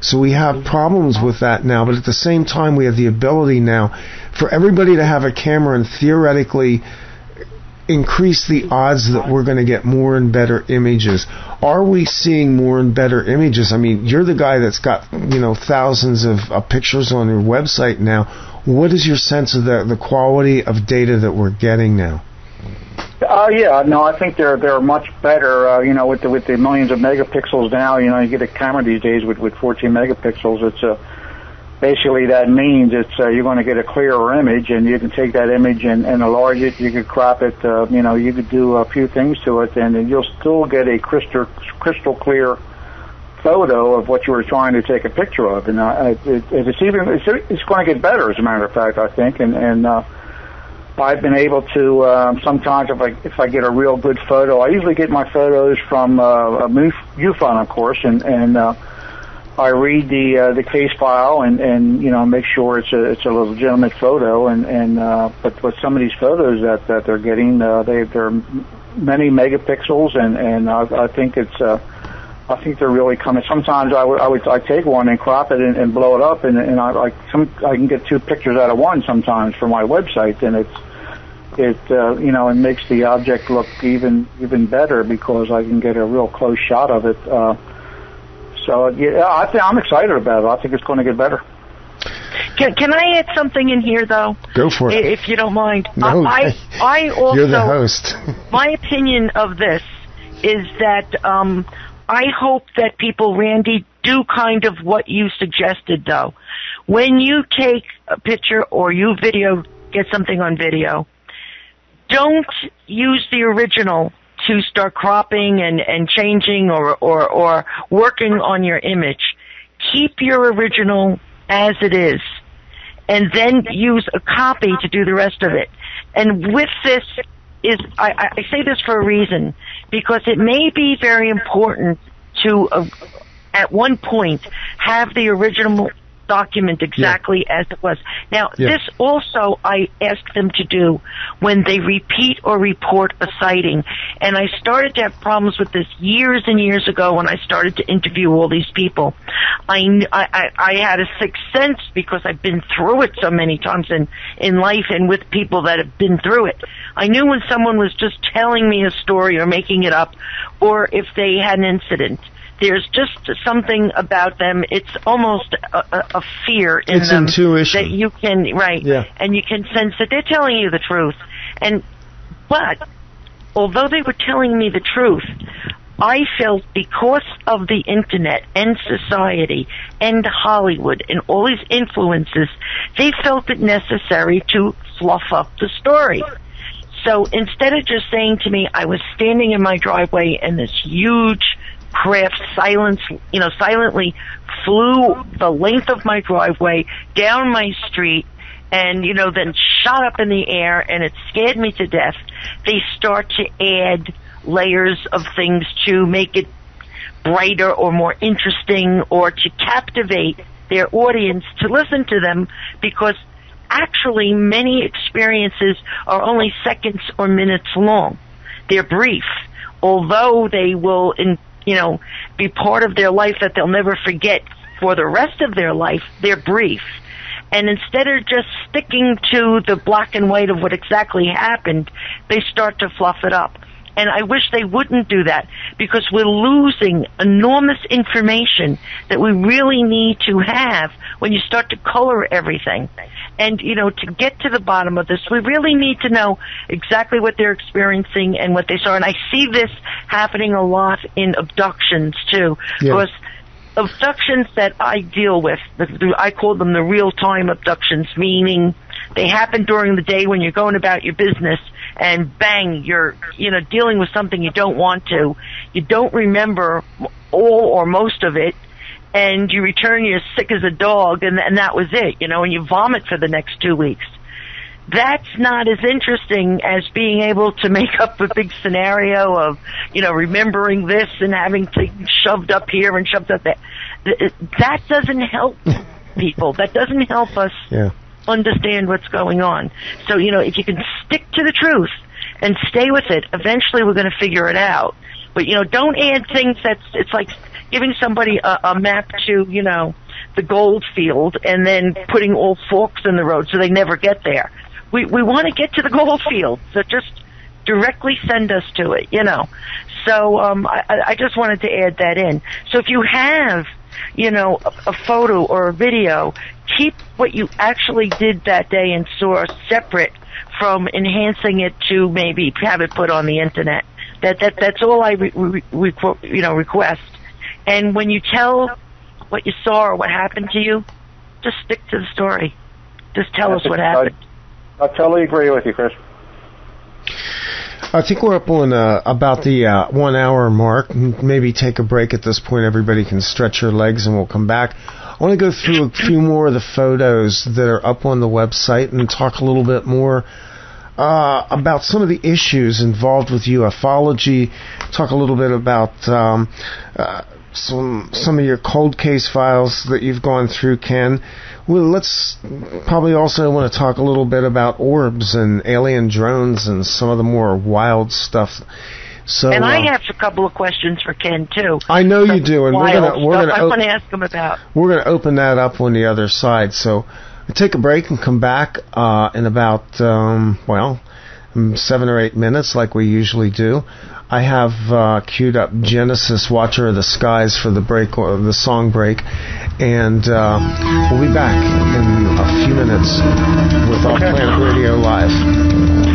So we have problems with that now. But at the same time, we have the ability now for everybody to have a camera and theoretically increase the odds that we're going to get more and better images. Are we seeing more and better images? I mean, you're the guy that's got, you know, thousands of uh, pictures on your website now. What is your sense of the, the quality of data that we're getting now? Uh, yeah, no, I think they're they're much better. Uh, you know, with the, with the millions of megapixels now, you know, you get a camera these days with, with fourteen megapixels. It's uh, basically that means it's uh, you're going to get a clearer image, and you can take that image and, and enlarge it. You could crop it. Uh, you know, you could do a few things to it, and, and you'll still get a crystal crystal clear photo of what you were trying to take a picture of. And uh, it, it's even it's, it's going to get better, as a matter of fact, I think. And and uh, I've been able to, um, sometimes if I, if I get a real good photo, I usually get my photos from uh, a MUFON, of course, and, and uh, I read the uh, the case file and, and, you know, make sure it's a, it's a legitimate photo. And, and uh, but with some of these photos that, that they're getting, uh, they, they're many megapixels, and, and I, I think it's, uh, I think they're really coming. Sometimes I would, I would, I take one and crop it and, and blow it up, and, and I, I, some, I can get two pictures out of one sometimes for my website, and it's, it uh, you know, it makes the object look even even better because I can get a real close shot of it. Uh, so yeah, I th- I'm excited about it. I think it's going to get better. Can, can I add something in here, though? Go for it, if you don't mind. No, I, I, I also, you're the host. My opinion of this is that um, I hope that people, Randy, do kind of what you suggested, though. When you take a picture or you video, get something on video, don't use the original to start cropping and, and changing or, or, or working on your image. Keep your original as it is, and then use a copy to do the rest of it. And with this is, I, I say this for a reason, because it may be very important to, uh, at one point, have the original document exactly yeah. as it was. Now, yeah. this also I asked them to do when they repeat or report a sighting. And I started to have problems with this years and years ago when I started to interview all these people. I, I, I had a sixth sense because I've been through it so many times in, in life and with people that have been through it. I knew when someone was just telling me a story or making it up, or if they had an incident. There's just something about them. It's almost a, a, a fear in it's them. It's intuition. That you can, right, yeah. and you can sense that they're telling you the truth. And But, although they were telling me the truth, I felt because of the Internet and society and Hollywood and all these influences, they felt it necessary to fluff up the story. So instead of just saying to me, I was standing in my driveway and this huge craft silence, you know, silently flew the length of my driveway down my street and, you know, then shot up in the air and it scared me to death. They start to add layers of things to make it brighter or more interesting or to captivate their audience to listen to them, because actually many experiences are only seconds or minutes long. They're brief, although they will, in, you know, be part of their life that they'll never forget for the rest of their life. They're brief. And instead of just sticking to the black and white of what exactly happened, they start to fluff it up. And I wish they wouldn't do that, because we're losing enormous information that we really need to have when you start to color everything. And, you know, to get to the bottom of this, we really need to know exactly what they're experiencing and what they saw. And I see this happening a lot in abductions, too, yeah. because abductions that I deal with, I call them the real-time abductions, meaning they happen during the day when you're going about your business, and bang, you're, you know, dealing with something you don't want to. You don't remember all or most of it, and you return, you're sick as a dog, and, and that was it, you know, and you vomit for the next two weeks. That's not as interesting as being able to make up a big scenario of, you know, remembering this and having things shoved up here and shoved up there. That doesn't help people. That doesn't help us. Yeah. Understand what's going on. So, you know, if you can stick to the truth and stay with it, eventually we're going to figure it out. But, you know, don't add things that's, it's like giving somebody a, a map to, you know, the gold field and then putting all forks in the road so they never get there. We, we want to get to the gold field, so just directly send us to it, you know. So um, I, I just wanted to add that in. So if you have, you know, a, a photo or a video, keep what you actually did that day and saw separate from enhancing it to maybe have it put on the Internet. That that that's all I re, re, re, you know request. And when you tell what you saw or what happened to you, just stick to the story. Just tell us what happened. I, I totally agree with you, Chris. I think we're up on uh, about the uh, one-hour mark. Maybe take a break at this point. Everybody can stretch your legs, and we'll come back. I want to go through a few more of the photos that are up on the website and talk a little bit more uh, about some of the issues involved with ufology. Talk a little bit about um, uh, some some of your cold case files that you've gone through, Ken. Well, let's probably also want to talk a little bit about orbs and alien drones and some of the more wild stuff. So, and I uh, have a couple of questions for Ken too. I know you do, and we're gonna we're gonna I want to ask him about. We're gonna open that up on the other side. So take a break and come back uh, in about um, well seven or eight minutes, like we usually do. I have uh, queued up Genesis, Watcher of the Skies, for the break, or the song break, and uh, we'll be back in a few minutes with Off Planet Radio Live.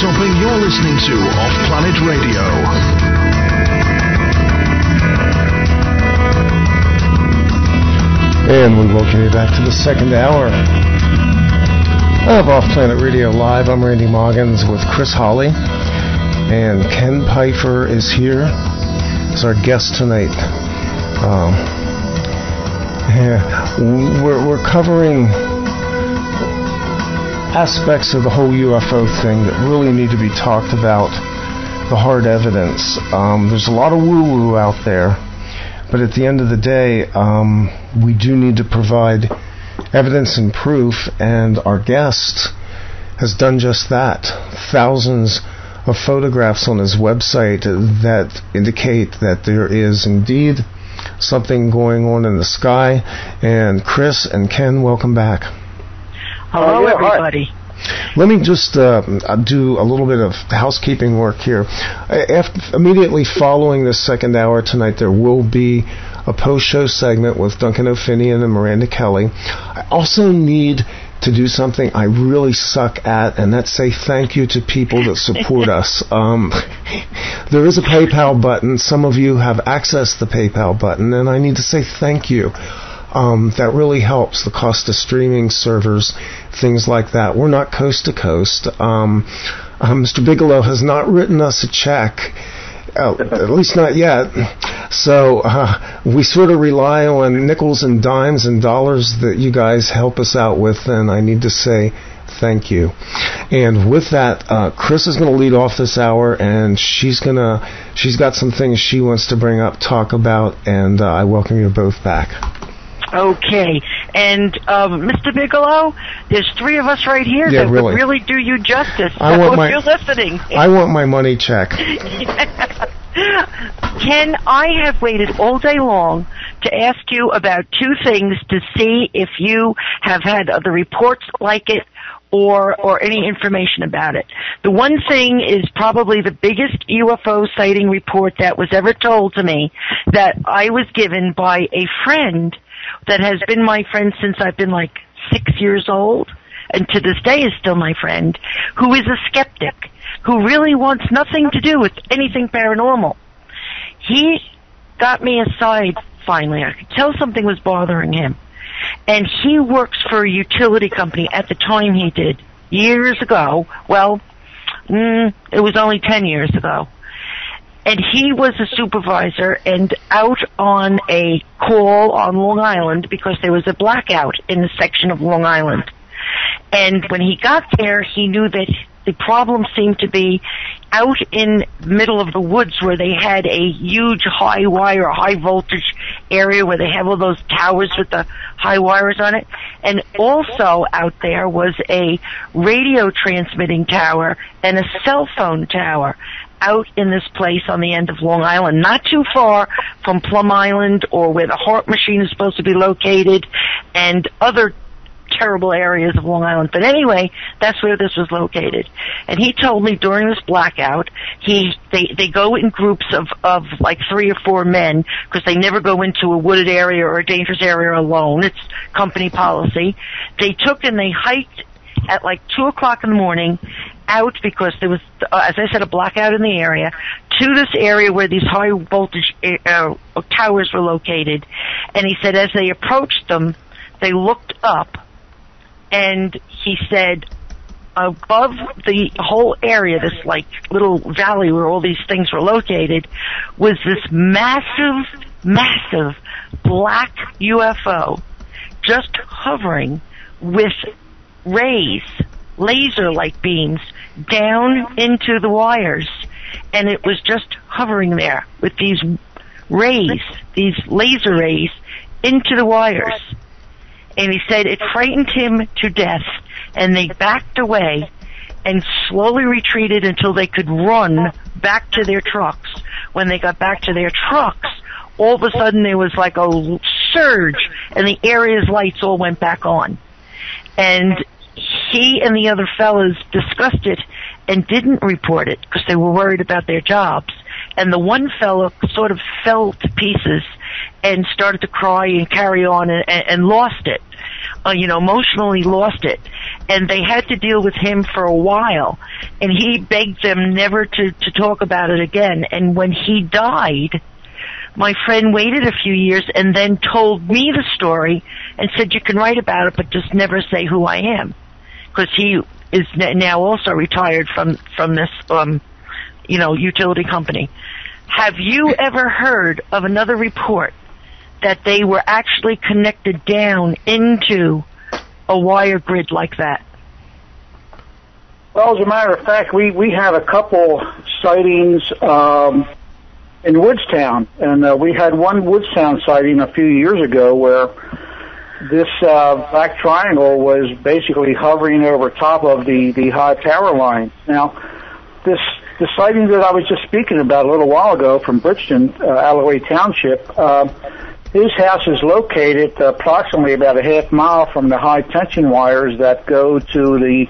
something you're listening to Off-Planet Radio. And we welcome you back to the second hour of Off-Planet Radio Live. I'm Randy Moggins with Chris Holly. And Ken Pfeifer is here as our guest tonight. Um, yeah, we're, we're covering aspects of the whole U F O thing that really need to be talked about, the hard evidence. Um, there's a lot of woo-woo out there. But at the end of the day, um, we do need to provide evidence and proof, and our guest has done just that. Thousands of photographs on his website that indicate that there is indeed something going on in the sky. And Chris and Ken, welcome back. Hello, Hello everybody. Hi. Let me just uh, do a little bit of housekeeping work here. After, immediately following this second hour tonight, there will be a post-show segment with Duncan O'Finian and Miranda Kelly. I also need to do something I really suck at, and that's say thank you to people that support us. Um, there is a PayPal button. Some of you have accessed the PayPal button, and I need to say thank you. Um, that really helps, the cost of streaming servers, things like that. We're not coast to coast. Um, uh, Mister Bigelow has not written us a check, uh, at least not yet. So uh, we sort of rely on nickels and dimes and dollars that you guys help us out with, and I need to say thank you. And with that, uh, Chris is going to lead off this hour, and she's gonna, she's got some things she wants to bring up, talk about, and uh, I welcome you both back. Okay, and um, Mister Bigelow, there's three of us right here yeah, that really. would really do you justice. I want my, you're listening. I want my money check. Yeah. Ken, I have waited all day long to ask you about two things to see if you have had other reports like it or or any information about it. The one thing is probably the biggest U F O sighting report that was ever told to me that I was given by a friend that has been my friend since I've been like six years old, and to this day is still my friend, who is a skeptic, who really wants nothing to do with anything paranormal. He got me aside finally. I could tell something was bothering him. And he works for a utility company at the time he did, years ago. Well, mm, it was only ten years ago. And he was a supervisor and out on a call on Long Island because there was a blackout in the section of Long Island. And when he got there, he knew that the problem seemed to be out in the middle of the woods where they had a huge high wire, high voltage area where they have all those towers with the high wires on it. And also out there was a radio transmitting tower and a cell phone tower out in this place on the end of Long Island, not too far from Plum Island or where the Heart Machine is supposed to be located and other terrible areas of Long Island. But anyway, that's where this was located. And he told me during this blackout, he they, they go in groups of, of like three or four men because they never go into a wooded area or a dangerous area alone. It's company policy. They took and they hiked at like two o'clock in the morning out because there was, uh, as I said, a blackout in the area, to this area where these high voltage uh, towers were located. And he said as they approached them, they looked up, and he said above the whole area, this like little valley where all these things were located, was this massive, massive black U F O just hovering with rays, laser-like beams, down into the wires. And it was just hovering there with these rays, these laser rays, into the wires. And he said it frightened him to death, and they backed away and slowly retreated until they could run back to their trucks. When they got back to their trucks, all of a sudden there was like a surge, and the area's lights all went back on. And he and the other fellas discussed it and didn't report it because they were worried about their jobs. And the one fellow sort of fell to pieces and started to cry and carry on and, and, and lost it. uh, you know, emotionally lost it. And they had to deal with him for a while. And he begged them never to, to talk about it again. And when he died, my friend waited a few years and then told me the story and said, you can write about it, but just never say who I am. Because he is now also retired from, from this, um, you know, utility company. Have you ever heard of another report that they were actually connected down into a wire grid like that? Well, as a matter of fact, we, we had a couple sightings um, in Woodstown. And uh, we had one Woodstown sighting a few years ago where this uh, black triangle was basically hovering over top of the, the high power line. Now, this the sighting that I was just speaking about a little while ago from Bridgeton, uh, Alloway Township, uh, his house is located approximately about a half mile from the high tension wires that go to the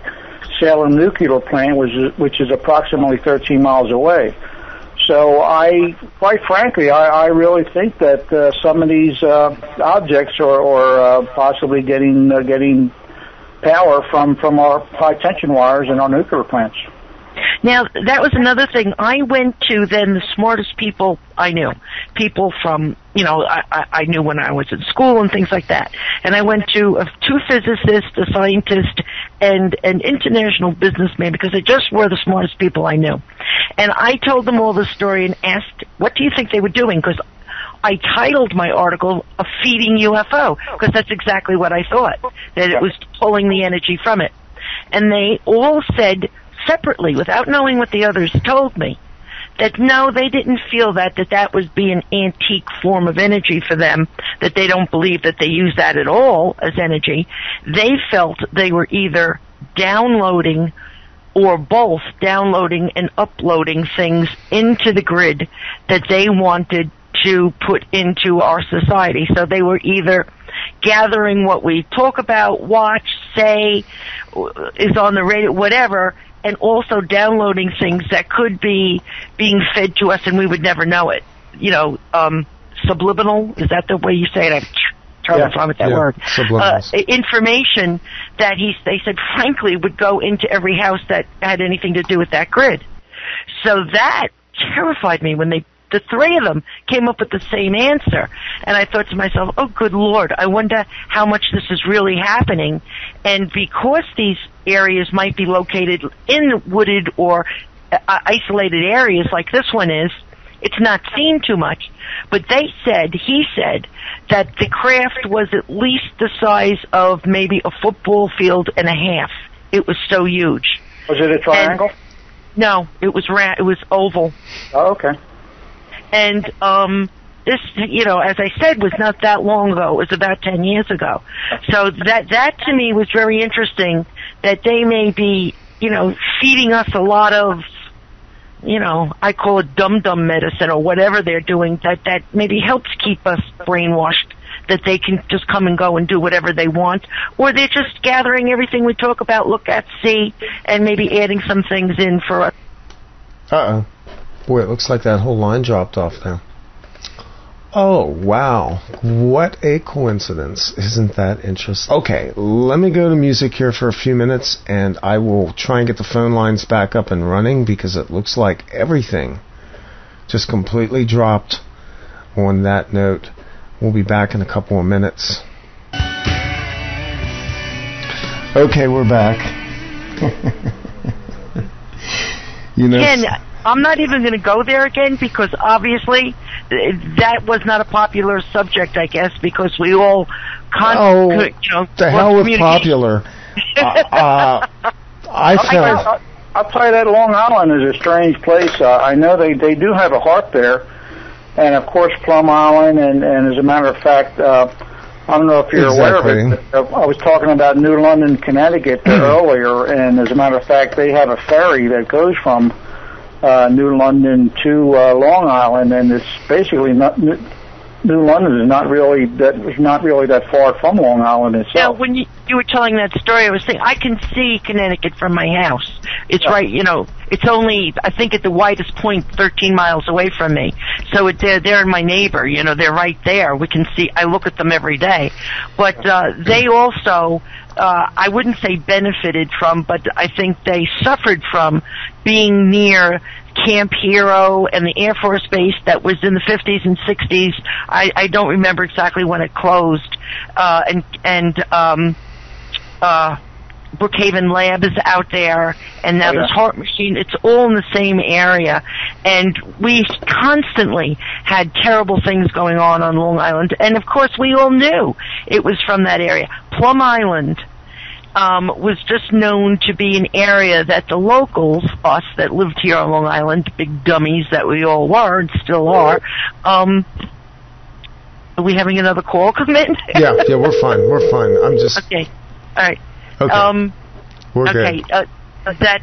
Salem nuclear plant, which is, which is approximately thirteen miles away. So I, quite frankly, I, I really think that uh, some of these uh, objects are, are uh, possibly getting uh, getting power from, from our high tension wires and our nuclear plants. Now, that was another thing. I went to then the smartest people I knew, people from, you know, I, I knew when I was in school and things like that. And I went to uh, two physicists, a scientist, and an international businessman, because they just were the smartest people I knew. And I told them all the story and asked, what do you think they were doing? Because I titled my article, A Feeding U F O, because that's exactly what I thought, that it was pulling the energy from it. And they all said, separately, without knowing what the others told me, that no, they didn't feel that, that that would be an antique form of energy for them, that they don't believe that they use that at all as energy. They felt they were either downloading or both downloading and uploading things into the grid that they wanted to put into our society. So they were either gathering what we talk about, watch, say, is on the radio, whatever, and also downloading things that could be being fed to us and we would never know it. You know, um, subliminal, is that the way you say it? I have trouble yeah, with that yeah, word. Uh, information that he, they said, frankly, would go into every house that had anything to do with that grid. So that terrified me when they, the three of them came up with the same answer. And I thought to myself, oh, good Lord, I wonder how much this is really happening. And because these areas might be located in wooded or uh, isolated areas like this one is, it's not seen too much. But they said, he said, that the craft was at least the size of maybe a football field and a half. It was so huge. Was it a triangle? And, no, it was ra- it was oval. Oh, okay. And um, this, you know, as I said, was not that long ago. It was about ten years ago. So that, that to me was very interesting, that they may be, you know, feeding us a lot of, you know, I call it dum-dum medicine or whatever they're doing, that, that maybe helps keep us brainwashed, that they can just come and go and do whatever they want. Or they're just gathering everything we talk about, look at, see, and maybe adding some things in for us. Uh-oh. Boy, it looks like that whole line dropped off there. Oh, wow. What a coincidence. Isn't that interesting? Okay, let me go to music here for a few minutes, and I will try and get the phone lines back up and running, because it looks like everything just completely dropped on that note. We'll be back in a couple of minutes. Okay, we're back. You know... Ken, I'm not even going to go there again, because obviously that was not a popular subject, I guess, because we all... Con- oh, could, you know, the hell with popular. uh, uh, I felt... I'll tell you that Long Island is a strange place. Uh, I know they, they do have a harp there, and of course Plum Island, and, and as a matter of fact, uh, I don't know if you're exactly. aware of it, but I was talking about New London, Connecticut earlier, and as a matter of fact, they have a ferry that goes from... Uh, New London to uh, Long Island, and it's basically not, New London is not really that not really that far from Long Island itself. Now, when you, you were telling that story, I was thinking I can see Connecticut from my house. It's yeah. right, you know. It's only I think at the widest point thirteen miles away from me. So it, they're they're my neighbor. You know, they're right there. We can see. I look at them every day. But uh, they also uh, I wouldn't say benefited from, but I think they suffered from being near Camp Hero and the Air Force Base that was in the fifties and sixties. I, I don't remember exactly when it closed. Uh, and and um, uh, Brookhaven Lab is out there, and now oh, yeah. this Heart Machine. It's all in the same area, and we constantly had terrible things going on on Long Island. And of course, we all knew it was from that area. Plum Island Um, was just known to be an area that the locals, us that lived here on Long Island, big dummies that we all were and still are. Um, are we having another call come in? yeah, yeah, we're fine. We're fine. I'm just okay. All right. Okay. Um, we're okay. Good. Uh, that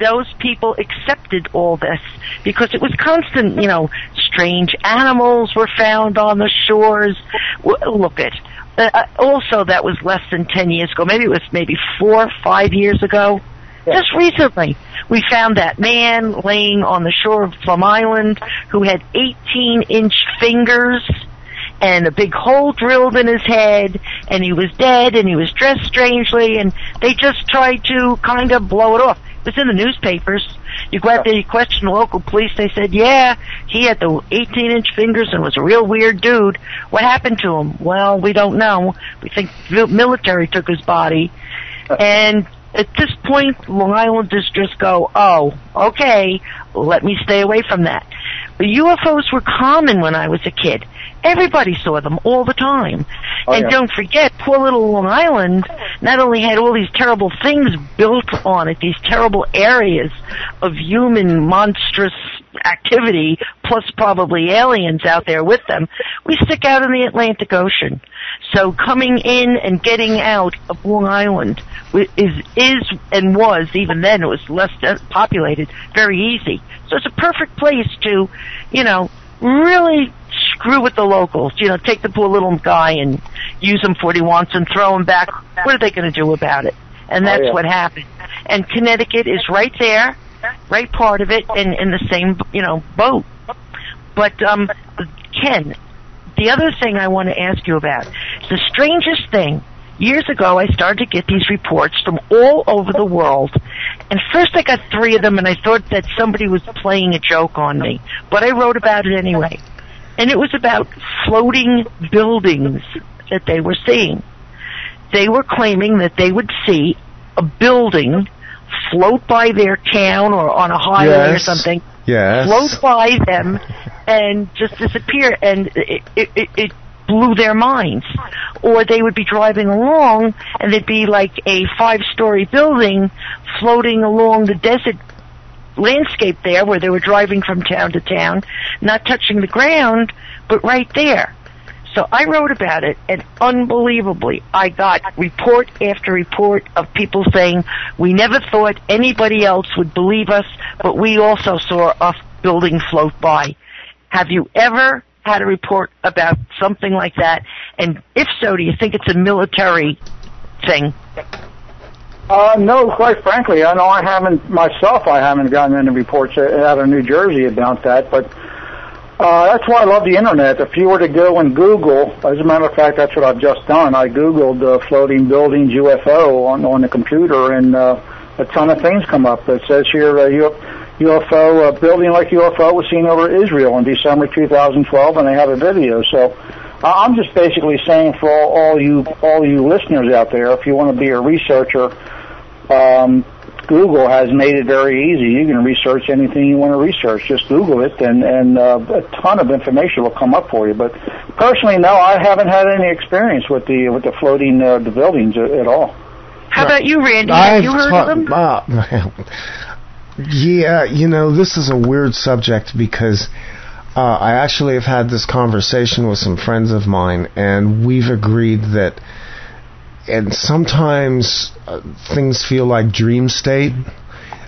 those people accepted all this because it was constant. You know, strange animals were found on the shores. Look at. Uh, also, that was less than ten years ago. Maybe it was maybe four or five years ago. Yeah. Just recently, we found that man laying on the shore of Plum Island who had eighteen-inch fingers and a big hole drilled in his head, and he was dead, and he was dressed strangely, and they just tried to kind of blow it off. It was in the newspapers. You go out there, you question the local police, they said, yeah, he had the eighteen-inch fingers and was a real weird dude. What happened to him? Well, we don't know. We think the military took his body. And at this point, Long Islanders just go, oh, okay, let me stay away from that. But U F Os were common when I was a kid. Everybody saw them all the time. Oh, and yeah. don't forget, poor little Long Island not only had all these terrible things built on it, these terrible areas of human monstrous activity, plus probably aliens out there with them, we stick out in the Atlantic Ocean. So coming in and getting out of Long Island is, is and was, even then it was less populated, very easy. So it's a perfect place to, you know, really screw with the locals, you know, take the poor little guy and use him for what he wants and throw him back. What are they going to do about it? And that's oh, yeah. what happened. And Connecticut is right there, right part of it, and in the same, you know, boat. But, um, Ken, the other thing I want to ask you about, the strangest thing, years ago I started to get these reports from all over the world. And first I got three of them, and I thought that somebody was playing a joke on me. But I wrote about it anyway. And it was about floating buildings that they were seeing. They were claiming that they would see a building float by their town or on a highway yes. or something, yes. float by them and just disappear. And it, it, it, it blew their minds. Or they would be driving along, and there'd be like a five-story building floating along the desert landscape there where they were driving from town to town, not touching the ground, but right there. So I wrote about it, and unbelievably, I got report after report of people saying, we never thought anybody else would believe us, but we also saw a building float by. Have you ever had a report about something like that? And if so, do you think it's a military thing? Uh, no, quite frankly, I know I haven't, myself, I haven't gotten any reports out of New Jersey about that, but uh, that's why I love the Internet. If you were to go and Google, as a matter of fact, that's what I've just done. I Googled uh, floating buildings U F O on, on the computer, and uh, a ton of things come up. It says here, uh, U F O, uh, building like U F O was seen over Israel in December two thousand twelve, and they have a video, so... I'm just basically saying for all, all you all you listeners out there, if you want to be a researcher, um, Google has made it very easy. You can research anything you want to research. Just Google it, and, and uh, a ton of information will come up for you. But personally, no, I haven't had any experience with the with the floating uh, the buildings at, at all. How no. about you, Randy? Have I've you heard of them? Uh, yeah, you know, this is a weird subject because... Uh, I actually have had this conversation with some friends of mine, and we've agreed that, and sometimes uh, things feel like dream state.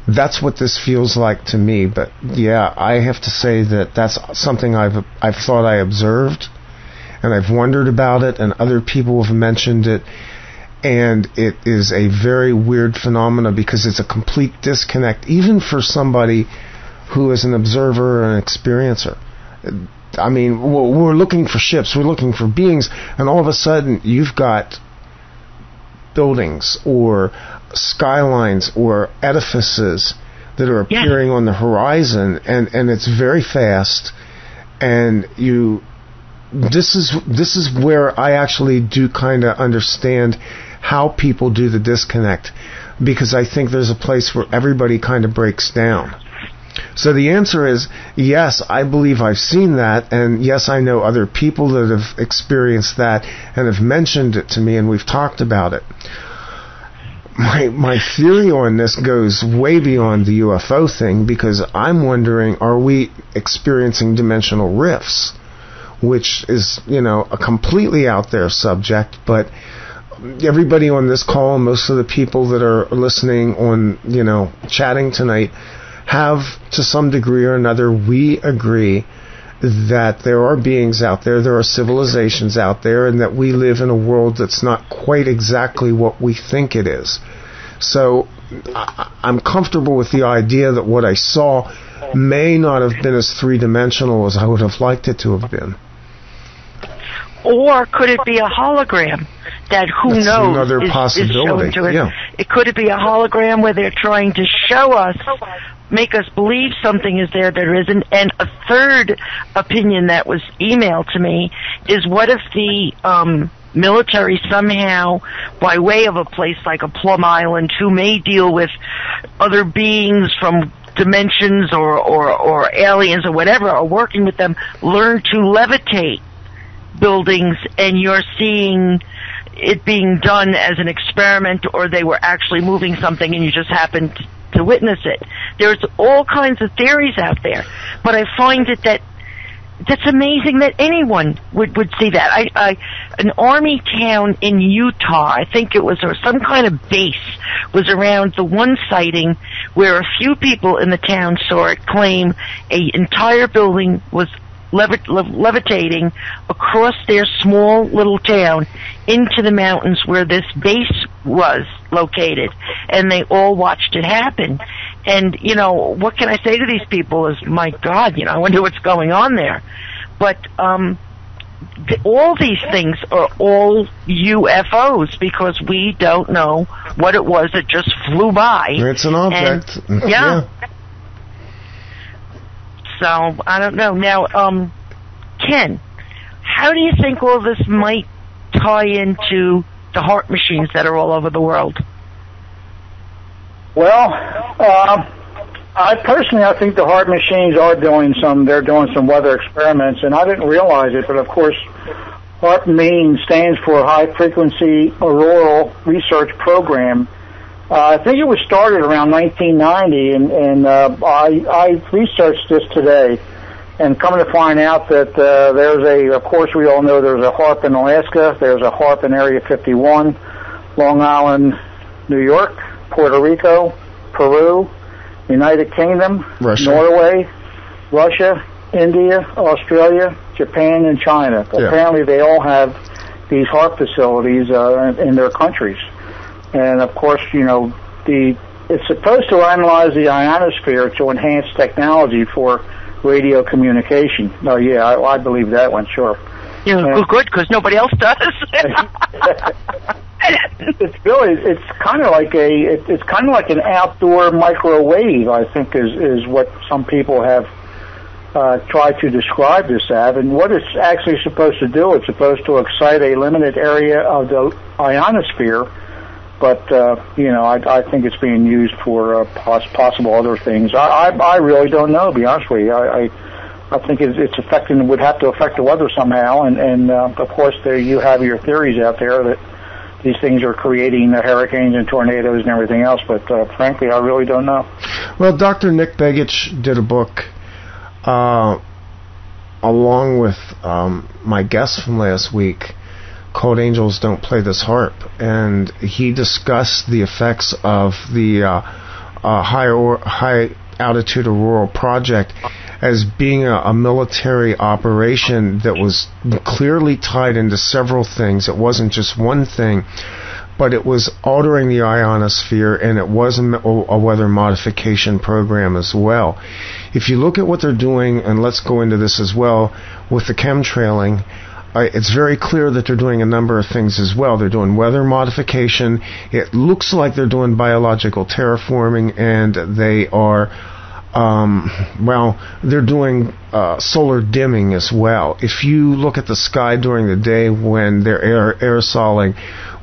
That's what this feels like to me. But yeah, I have to say that that's something I've I've thought I observed, and I've wondered about it, and other people have mentioned it, and it is a very weird phenomena because it's a complete disconnect, even for somebody who is an observer and an experiencer. I mean, we're looking for ships, we're looking for beings, and all of a sudden you've got buildings or skylines or edifices that are appearing yeah. on the horizon, and, and it's very fast, and you... This is this is where I actually do kind of understand how people do the disconnect, because I think there's a place where everybody kind of breaks down. So the answer is yes, I believe I've seen that, and yes, I know other people that have experienced that and have mentioned it to me, and we've talked about it. My my theory on this goes way beyond the U F O thing, because I'm wondering, are we experiencing dimensional rifts? Which is, you know, a completely out there subject, but everybody on this call, most of the people that are listening on, you know, chatting tonight, have to some degree or another, we agree that there are beings out there, there are civilizations out there, and that we live in a world that's not quite exactly what we think it is. So I'm comfortable with the idea that what I saw may not have been as three-dimensional as I would have liked it to have been. Or could it be a hologram that who That's knows another is, possibility. Is shown to it? Yeah. It could it be a hologram where they're trying to show us, make us believe something is there that isn't? And a third opinion that was emailed to me is, what if the um, military somehow, by way of a place like a Plum Island, who may deal with other beings from dimensions or, or, or aliens or whatever, are working with them, learn to levitate buildings, and you're seeing it being done as an experiment, or they were actually moving something and you just happened to witness it. There's all kinds of theories out there, but I find it that that's amazing that anyone would, would see that. I, I, an army town in Utah, I think it was, or some kind of base, was around the one sighting where a few people in the town saw it claim an entire building was Levit- levitating across their small little town into the mountains where this base was located, and they all watched it happen. And, you know, what can I say to these people is, my God, you know, I wonder what's going on there. But um, th- all these things are all U F Os, because we don't know what it was that just flew by. It's an object. And, yeah. yeah. So, I don't know. Now, um, Ken, how do you think all this might tie into the heart machines that are all over the world? Well, uh, I personally, I think the heart machines are doing some, they're doing some weather experiments, and I didn't realize it, but of course, HAARP means, stands for High Frequency Auroral Research Program. Uh, I think it was started around nineteen ninety, and, and uh, I, I researched this today, and coming to find out that uh, there's a, of course we all know there's a HAARP in Alaska, there's a HAARP in Area fifty-one, Long Island, New York, Puerto Rico, Peru, United Kingdom, Russia. Norway, Russia, India, Australia, Japan, and China. Yeah. Apparently they all have these HAARP facilities uh, in, in their countries. And, of course, you know, the it's supposed to analyze the ionosphere to enhance technology for radio communication. Oh, yeah, I, I believe that one, sure. Yeah, and, well, good, because nobody else does. It's really, it's kind of like a, it, it's kind of like an outdoor microwave, I think, is, is what some people have uh, tried to describe this as. And what it's actually supposed to do, it's supposed to excite a limited area of the ionosphere. But, uh, you know, I, I think it's being used for uh, pos- possible other things. I, I, I really don't know, to be honest with you. I, I, I think it's, it's affecting, would have to affect the weather somehow. And, and uh, of course, there you have your theories out there that these things are creating the hurricanes and tornadoes and everything else. But, uh, frankly, I really don't know. Well, Doctor Nick Begich did a book uh, along with um, my guest from last week, called Angels Don't Play This HAARP, and he discussed the effects of the uh, uh, high, or, high altitude auroral project as being a, a military operation that was clearly tied into several things. It wasn't just one thing, but it was altering the ionosphere, and it was a, a weather modification program as well. If you look at what they're doing, and let's go into this as well, with the chemtrailing, uh, it's very clear that they're doing a number of things as well. They're doing weather modification. It looks like they're doing biological terraforming, and they are, um, well, they're doing uh, solar dimming as well. If you look at the sky during the day when they're air, aerosoling,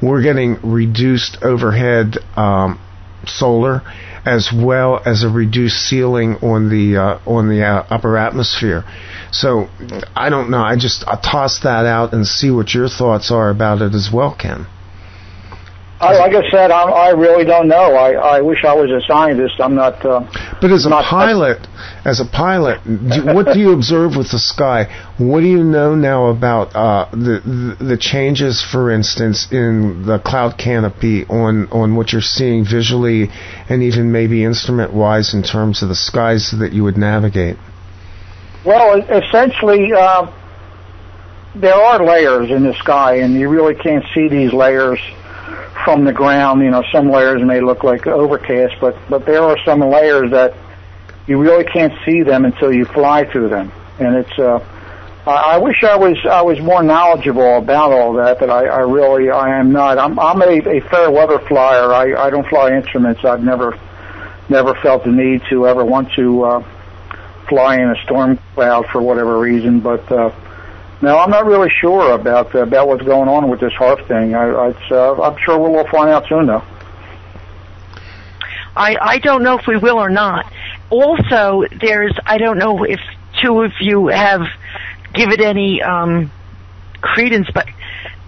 we're getting reduced overhead um, solar, as well as a reduced ceiling on the uh, on the uh, upper atmosphere. So I don't know. I just I toss that out and see what your thoughts are about it as well, Ken. I, like I said, I'm, I really don't know. I, I wish I was a scientist. I'm not. Uh, but as a not, pilot, as a pilot, do, what do you observe with the sky? What do you know now about uh, the, the the changes, for instance, in the cloud canopy on on what you're seeing visually, and even maybe instrument-wise in terms of the skies that you would navigate? Well, essentially. Uh, there are layers in the sky, and you really can't see these layers from the ground. You know, some layers may look like overcast, but, but there are some layers that you really can't see them until you fly through them. And it's, uh, I, I wish I was, I was more knowledgeable about all that, but I, I really, I am not. I'm, I'm a, a fair weather flyer. I, I don't fly instruments. I've never, never felt the need to ever want to, uh, fly in a storm cloud for whatever reason, but, uh, no, I'm not really sure about uh, about what's going on with this HAARP thing. I, it's, uh, I'm sure we'll find out soon, though. I, I don't know if we will or not. Also, there's, I don't know if two of you have given any um, credence, but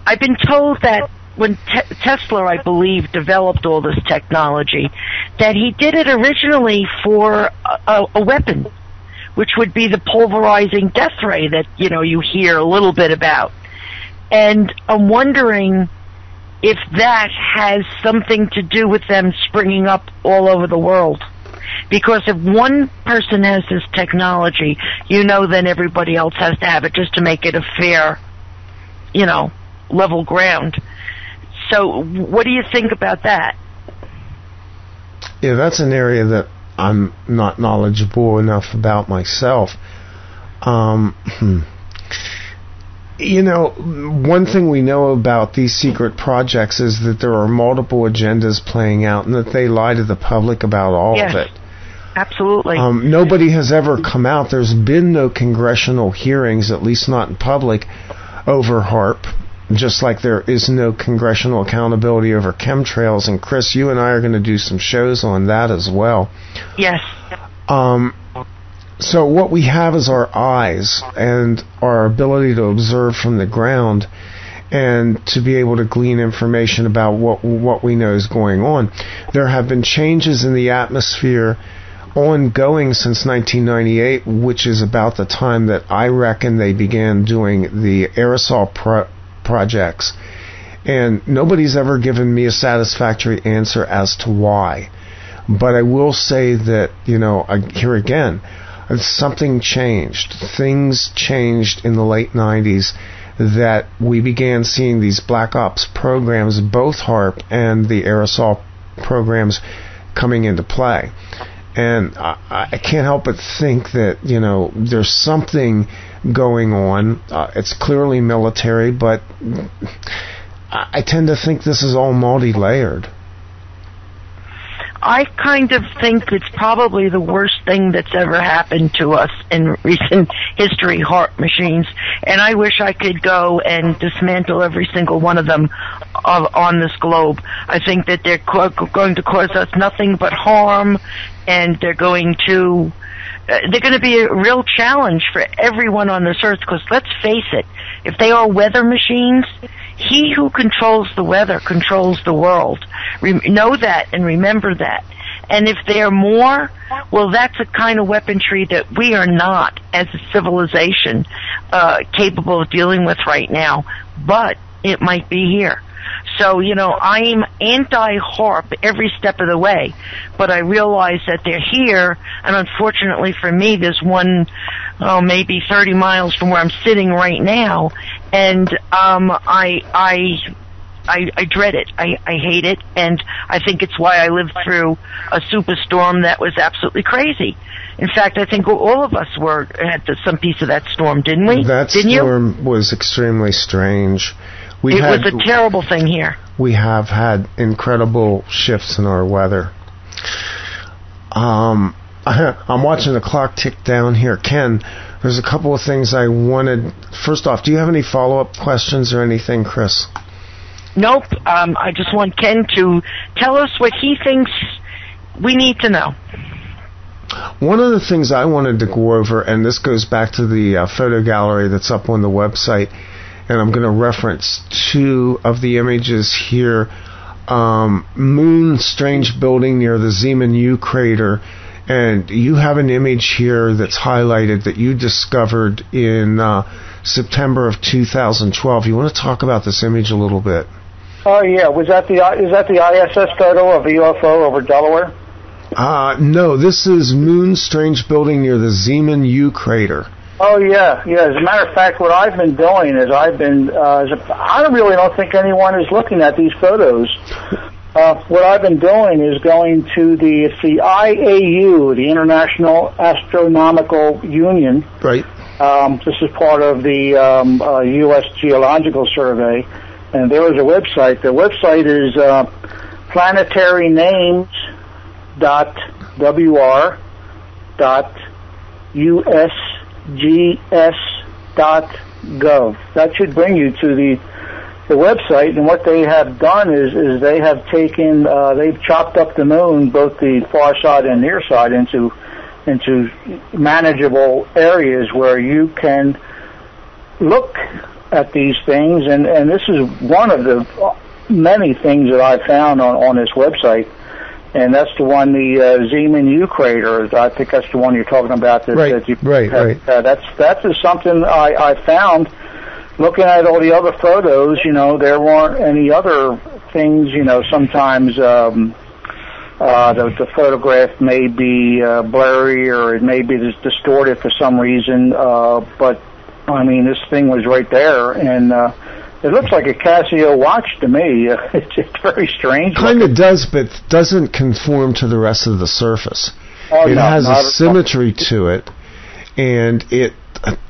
I've been told that when Te- Tesla, I believe, developed all this technology, that he did it originally for a, a weapon, which would be the pulverizing death ray that, you know, you hear a little bit about. And I'm wondering if that has something to do with them springing up all over the world. Because if one person has this technology, you know, then everybody else has to have it just to make it a fair, you know, level ground. So what do you think about that? Yeah, that's an area that I'm not knowledgeable enough about myself. Um, you know, one thing we know about these secret projects is that there are multiple agendas playing out, and that they lie to the public about all yes, of it. Absolutely. Um, nobody has ever come out. There's been no congressional hearings, at least not in public, over HAARP. Just like there is no congressional accountability over chemtrails. And Chris, you and I are going to do some shows on that as well. Yes. Um, so what we have is our eyes and our ability to observe from the ground and to be able to glean information about what what we know is going on. There have been changes in the atmosphere ongoing since nineteen ninety-eight, which is about the time that I reckon they began doing the aerosol pro- projects, and nobody's ever given me a satisfactory answer as to why. But I will say that, you know, here again, something changed. Things changed in the late nineties that we began seeing these black ops programs, both HAARP and the aerosol programs, coming into play. And I, I can't help but think that, you know, there's something going on. Uh, it's clearly military, but I tend to think this is all multi-layered. I kind of think it's probably the worst thing that's ever happened to us in recent history, HAARP machines. And I wish I could go and dismantle every single one of them of, on this globe. I think that they're co- going to cause us nothing but harm, and they're going to... Uh, they're going to be a real challenge for everyone on this earth, because let's face it, if they are weather machines, he who controls the weather controls the world. Re- know that and remember that. And if they're more, well, that's a kind of weaponry that we are not, as a civilization, uh, capable of dealing with right now. But it might be here. So, you know, I'm anti-HAARP every step of the way, but I realize that they're here, and unfortunately for me, there's one, oh, maybe thirty miles from where I'm sitting right now, and um, I, I, I, I dread it. I, I hate it, and I think it's why I lived through a superstorm that was absolutely crazy. In fact, I think all of us were had the, some piece of that storm, didn't we? That didn't storm you? was extremely strange. We it had, was a terrible thing here. We have had incredible shifts in our weather. Um, I, I'm watching the clock tick down here. Ken, there's a couple of things I wanted. First off, do you have any follow-up questions or anything, Chris? Nope. Um, I just want Ken to tell us what he thinks we need to know. One of the things I wanted to go over, and this goes back to the uh, photo gallery that's up on the website, and I'm going to reference two of the images here. Um, moon, strange building near the Zeeman U crater, and you have an image here that's highlighted that you discovered in uh, September of two thousand twelve. You want to talk about this image a little bit? Oh, yeah. Was that the, is that the I S S photo of the U F O over Delaware? Uh, no, this is Moon, strange building near the Zeeman U crater. Oh, yeah, yeah. As a matter of fact, what I've been doing is I've been, uh, as a, I really don't think anyone is looking at these photos. Uh, what I've been doing is going to the, it's the I A U, the International Astronomical Union. Right. Um, this is part of the um, uh, U S Geological Survey, and there is a website. The website is uh, planetary names. dot wr dot usgs dot gov. That should bring you to the the website. And what they have done is is they have taken uh, they've chopped up the moon, both the far side and near side, into into manageable areas where you can look at these things. And and this is one of the many things that I found on on this website. And that's the one, the uh, Zeeman U crater. I think that's the one you're talking about. That, right, that you right, have, right. Uh, that's that's just something I, I found. Looking at all the other photos, you know, there weren't any other things. You know, sometimes um, uh, the, the photograph may be uh, blurry or it may be distorted for some reason. Uh, but I mean, this thing was right there, and. Uh, It looks like a Casio watch to me. It's, it's very strange. Kind of does, but doesn't conform to the rest of the surface. Oh, it no, has a symmetry not. to it, and it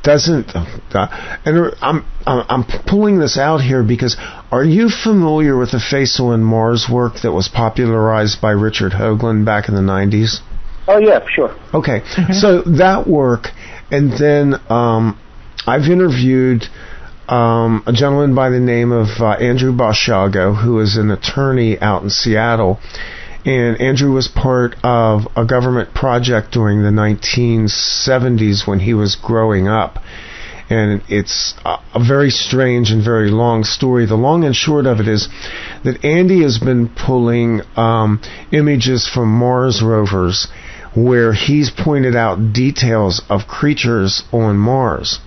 doesn't. Uh, and I'm I'm pulling this out here because are you familiar with the Faisal and Mars work that was popularized by Richard Hoagland back in the nineties? Oh yeah, sure. Okay, mm-hmm. So that work, and then um, I've interviewed. Um, a gentleman by the name of uh, Andrew Boshago, who is an attorney out in Seattle. And Andrew was part of a government project during the nineteen seventies when he was growing up. And it's a, a very strange and very long story. The long and short of it is that Andy has been pulling um, images from Mars rovers where he's pointed out details of creatures on Mars.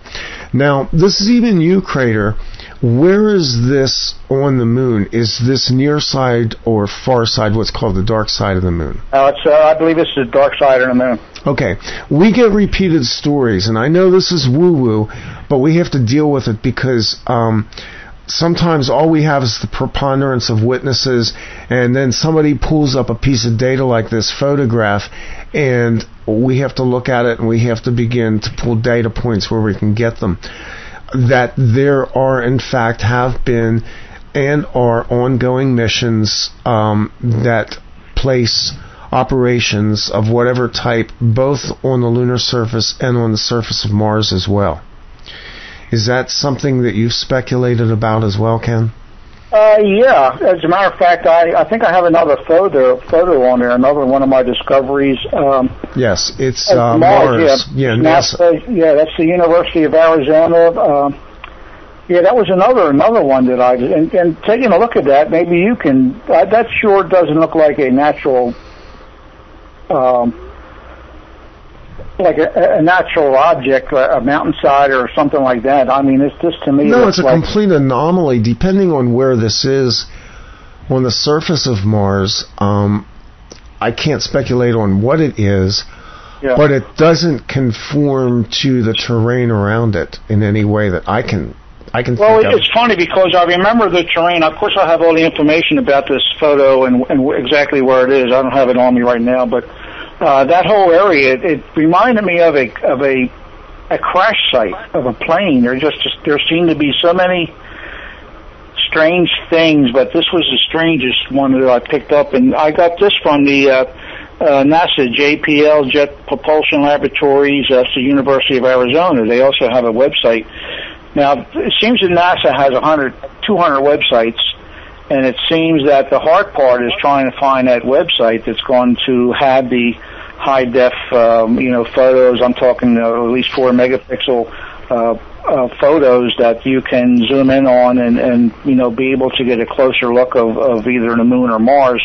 Now, this Zeeman U crater, where is this on the moon? Is this near side or far side, what's called the dark side of the moon? Uh, it's, uh, I believe it's the dark side of the moon. Okay. We get repeated stories, and I know this is woo-woo, but we have to deal with it because um, sometimes all we have is the preponderance of witnesses, and then somebody pulls up a piece of data like this photograph, and we have to look at it, and we have to begin to pull data points where we can get them. That there are, in fact, have been and are ongoing missions um, that place operations of whatever type, both on the lunar surface and on the surface of Mars as well. Is that something that you've speculated about as well, Ken? Uh, yeah. As a matter of fact, I, I think I have another photo photo on there, another one of my discoveries. Um, yes, it's uh, Mars. Yeah, yeah, NASA. Yeah, that's the University of Arizona. Um, yeah, that was another another one that I did. And, and taking a look at that, maybe you can, uh, that sure doesn't look like a natural um, like a, a natural object, a mountainside or something like that. I mean, it's just to me. No, it's a like complete anomaly. Depending on where this is on the surface of Mars, um, I can't speculate on what it is, yeah. but it doesn't conform to the terrain around it in any way that I can. I can well, it's of. funny because I remember the terrain. Of course, I have all the information about this photo and, and exactly where it is. I don't have it on me right now, but uh, that whole area, it, it reminded me of a of a, a crash site of a plane. There just, just there seemed to be so many strange things, but this was the strangest one that I picked up, and I got this from the uh, uh, NASA J P L Jet Propulsion Laboratories. That's the University of Arizona. They also have a website. Now, it seems that NASA has one hundred, two hundred websites, and it seems that the hard part is trying to find that website that's going to have the high-def, um, you know, photos. I'm talking uh, at least four megapixel uh, uh, photos that you can zoom in on and, and, you know, be able to get a closer look of, of either the moon or Mars.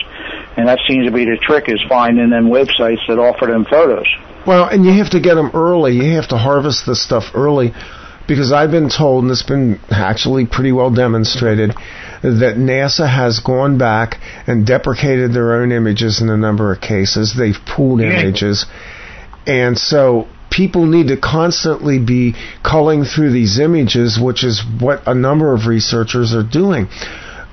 And that seems to be the trick, is finding them websites that offer them photos. Well, and you have to get them early. You have to harvest this stuff early. Because I've been told, and it's been actually pretty well demonstrated, that NASA has gone back and deprecated their own images in a number of cases. They've pooled images. And so people need to constantly be culling through these images, which is what a number of researchers are doing.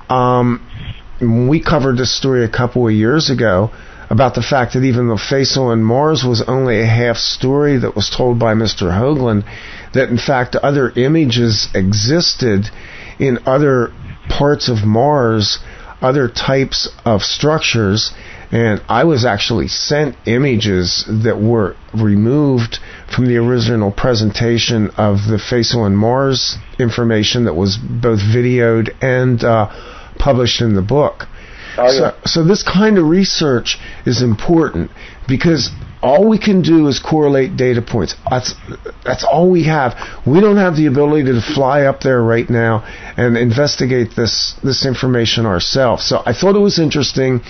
Um, we covered this story a couple of years ago about the fact that even the face on Mars was only a half story that was told by Mister Hoagland, that in fact other images existed in other parts of Mars, other types of structures, and I was actually sent images that were removed from the original presentation of the face on Mars information that was both videoed and uh, published in the book. Oh, yeah. So, so this kind of research is important because all we can do is correlate data points. That's, that's all we have. We don't have the ability to fly up there right now and investigate this, this information ourselves. So I thought it was interesting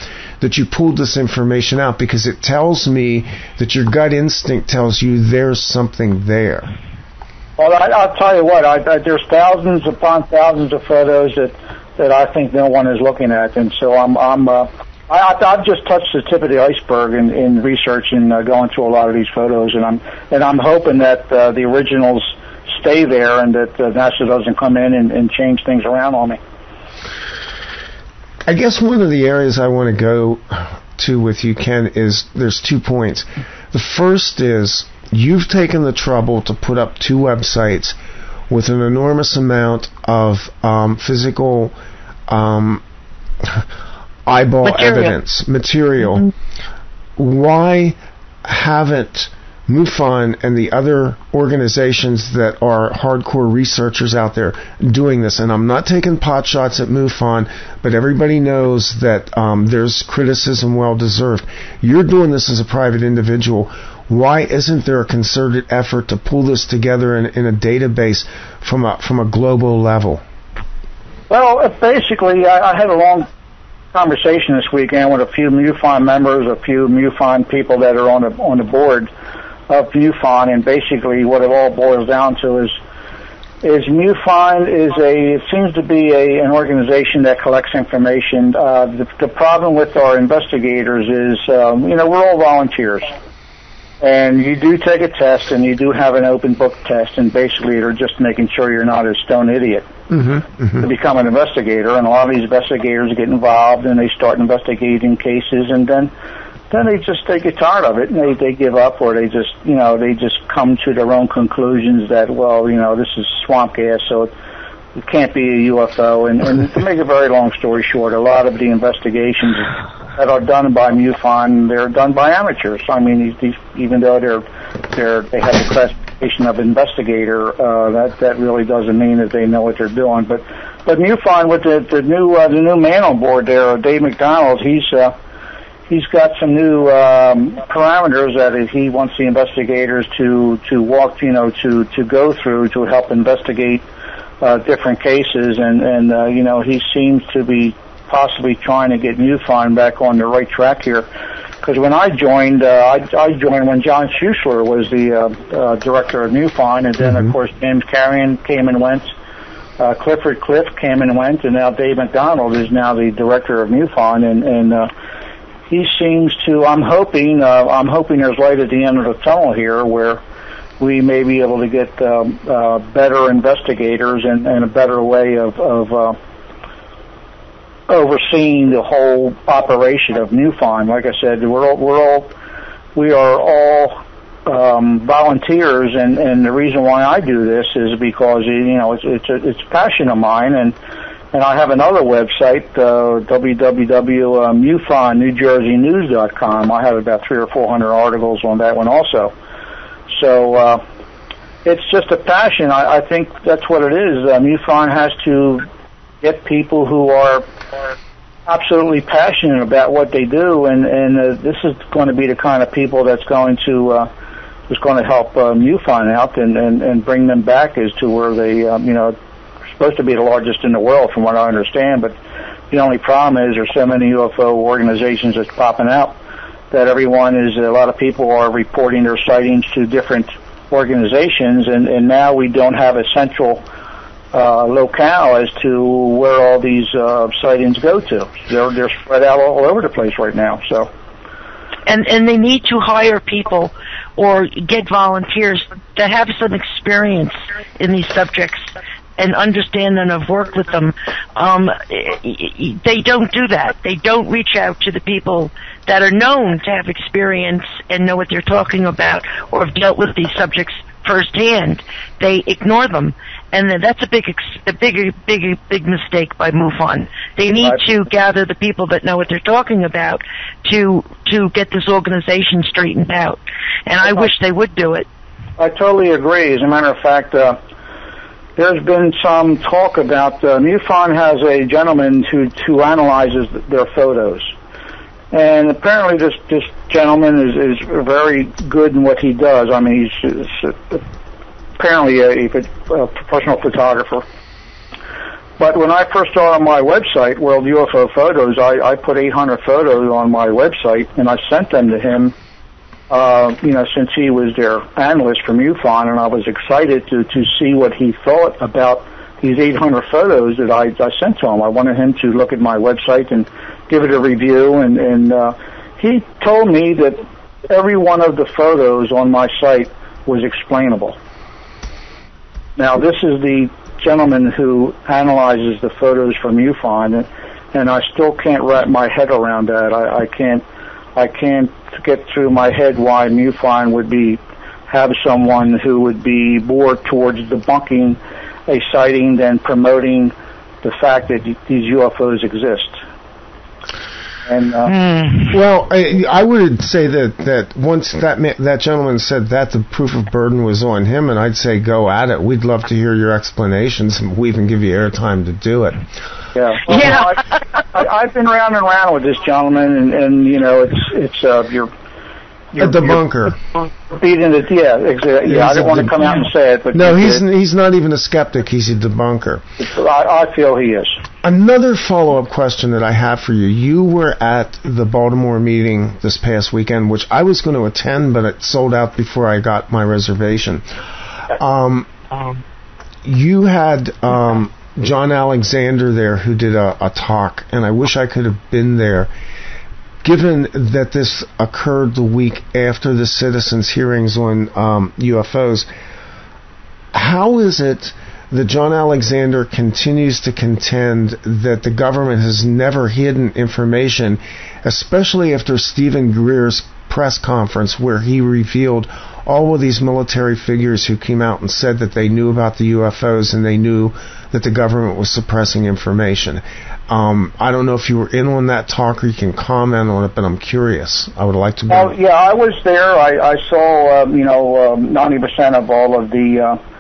that you pulled this information out because it tells me that your gut instinct tells you there's something there. Well, I, I'll tell you what. I, I, there's thousands upon thousands of photos that... that I think no one is looking at, and so I'm, I'm, uh, I, I've just touched the tip of the iceberg in, in research and uh, going through a lot of these photos, and I'm, and I'm hoping that uh, the originals stay there and that uh, NASA doesn't come in and, and change things around on me. I guess one of the areas I want to go to with you, Ken, is there's two points. The first is you've taken the trouble to put up two websites with an enormous amount of um, physical um, eyeball material. evidence, material. Mm-hmm. Why haven't MUFON and the other organizations that are hardcore researchers out there doing this? And I'm not taking pot shots at MUFON, but everybody knows that um, there's criticism well deserved. You're doing this as a private individual. Why isn't there a concerted effort to pull this together in, in a database from a from a global level? Well, basically, I, I had a long conversation this weekend with a few MUFON members, a few MUFON people that are on the on the board of MUFON, and basically what it all boils down to is is MUFON is a it seems to be a an organization that collects information. Uh, the, the problem with our investigators is um, you know we're all volunteers. And you do take a test, and you do have an open book test, and basically they're just making sure you're not a stone idiot mm-hmm, mm-hmm. to become an investigator. And a lot of these investigators get involved, and they start investigating cases, and then then they just they get tired of it, and they, they give up, or they just you know they just come to their own conclusions that well you know this is swamp gas, so it, it can't be a U F O. And, and to make a very long story short, a lot of the investigations that are done by MUFON, they're done by amateurs. I mean, these, these, even though they're, they're, they have the classification of investigator, uh, that, that really doesn't mean that they know what they're doing. But, but MUFON, with the, the new, uh, the new man on board there, Dave McDonald, he's, uh, he's got some new, um, parameters that he wants the investigators to, to walk, you know, to, to go through to help investigate, uh, different cases. And, and, uh, you know, he seems to be possibly trying to get MUFON back on the right track here. Because when I joined, uh, I, I joined when John Schuessler was the uh, uh, director of MUFON, and then, mm-hmm. of course, James Carrion came and went. Uh, Clifford Cliff came and went, and now Dave McDonald is now the director of MUFON, and, and uh, he seems to, I'm hoping, uh, I'm hoping there's light at the end of the tunnel here where we may be able to get um, uh, better investigators and, and a better way of, of uh, overseeing the whole operation of MUFON. Like I said, we're all, we're all, we are all Um, volunteers, and, and the reason why I do this is because, you know, it's it's a, it's a passion of mine, and and I have another website, uh, w w w dot mufon new jersey news dot com. I have about three or four hundred articles on that one also. So uh, it's just a passion. I, I think that's what it is. Uh, MUFON has to get people who are absolutely passionate about what they do, and and uh, this is going to be the kind of people that's going to. Uh, It's going to help uh, MUFON out and, and, and bring them back as to where they, um, you know, supposed to be the largest in the world from what I understand. But the only problem is there's so many U F O organizations that's popping out that everyone is, a lot of people are reporting their sightings to different organizations, and, and now we don't have a central uh, locale as to where all these uh, sightings go to. They're, they're spread out all over the place right now, so. And, and they need to hire people or get volunteers that have some experience in these subjects and understand them and have worked with them. Um, they don't do that. They don't reach out to the people that are known to have experience and know what they're talking about or have dealt with these subjects firsthand. They ignore them, and that's a big, a big, big, big mistake by MUFON. They need to gather the people that know what they're talking about to to get this organization straightened out. And I wish they would do it. I totally agree. As a matter of fact, uh, there's been some talk about uh, MUFON has a gentleman who who analyzes their photos. And apparently this, this gentleman is, is very good in what he does. I mean, he's, he's apparently a, a professional photographer. But when I first started my website, World U F O Photos, I, I put eight hundred photos on my website, and I sent them to him, uh, you know, since he was their analyst from MUFON, and I was excited to, to see what he thought about these eight hundred photos that I, I sent to him. I wanted him to look at my website and give it a review, and, and uh, he told me that every one of the photos on my site was explainable. Now, this is the gentleman who analyzes the photos from MUFON, and, and I still can't wrap my head around that. I, I can't I can't get through my head why MUFON would be have someone who would be more towards debunking a sighting than promoting the fact that these U F Os exist. And, uh, mm. Well, I, I would say that, that once that ma that gentleman said that, the proof of burden was on him, and I'd say go at it. We'd love to hear your explanations, and we even give you airtime to do it. Yeah, well, yeah. I've, I, I've been round and round with this gentleman, and, and you know, it's it's uh, you're, you're a debunker. You're beating it, yeah, exactly. Yeah, I didn't want to come out and say it, but no, he's n he's not even a skeptic. He's a debunker. I, I feel he is. Another follow-up question that I have for you. You were at the Baltimore meeting this past weekend, which I was going to attend, but it sold out before I got my reservation. Um, you had um, John Alexander there who did a, a talk, and I wish I could have been there. Given that this occurred the week after the citizens' hearings on um, U F Os, how is it that John Alexander continues to contend that the government has never hidden information, especially after Stephen Greer's press conference where he revealed all of these military figures who came out and said that they knew about the U F Os and they knew that the government was suppressing information? Um, I don't know if you were in on that talk or you can comment on it, but I'm curious. I would like to be. Oh, yeah, I was there. I, I saw, um, you know, ninety percent um, of all of the... Uh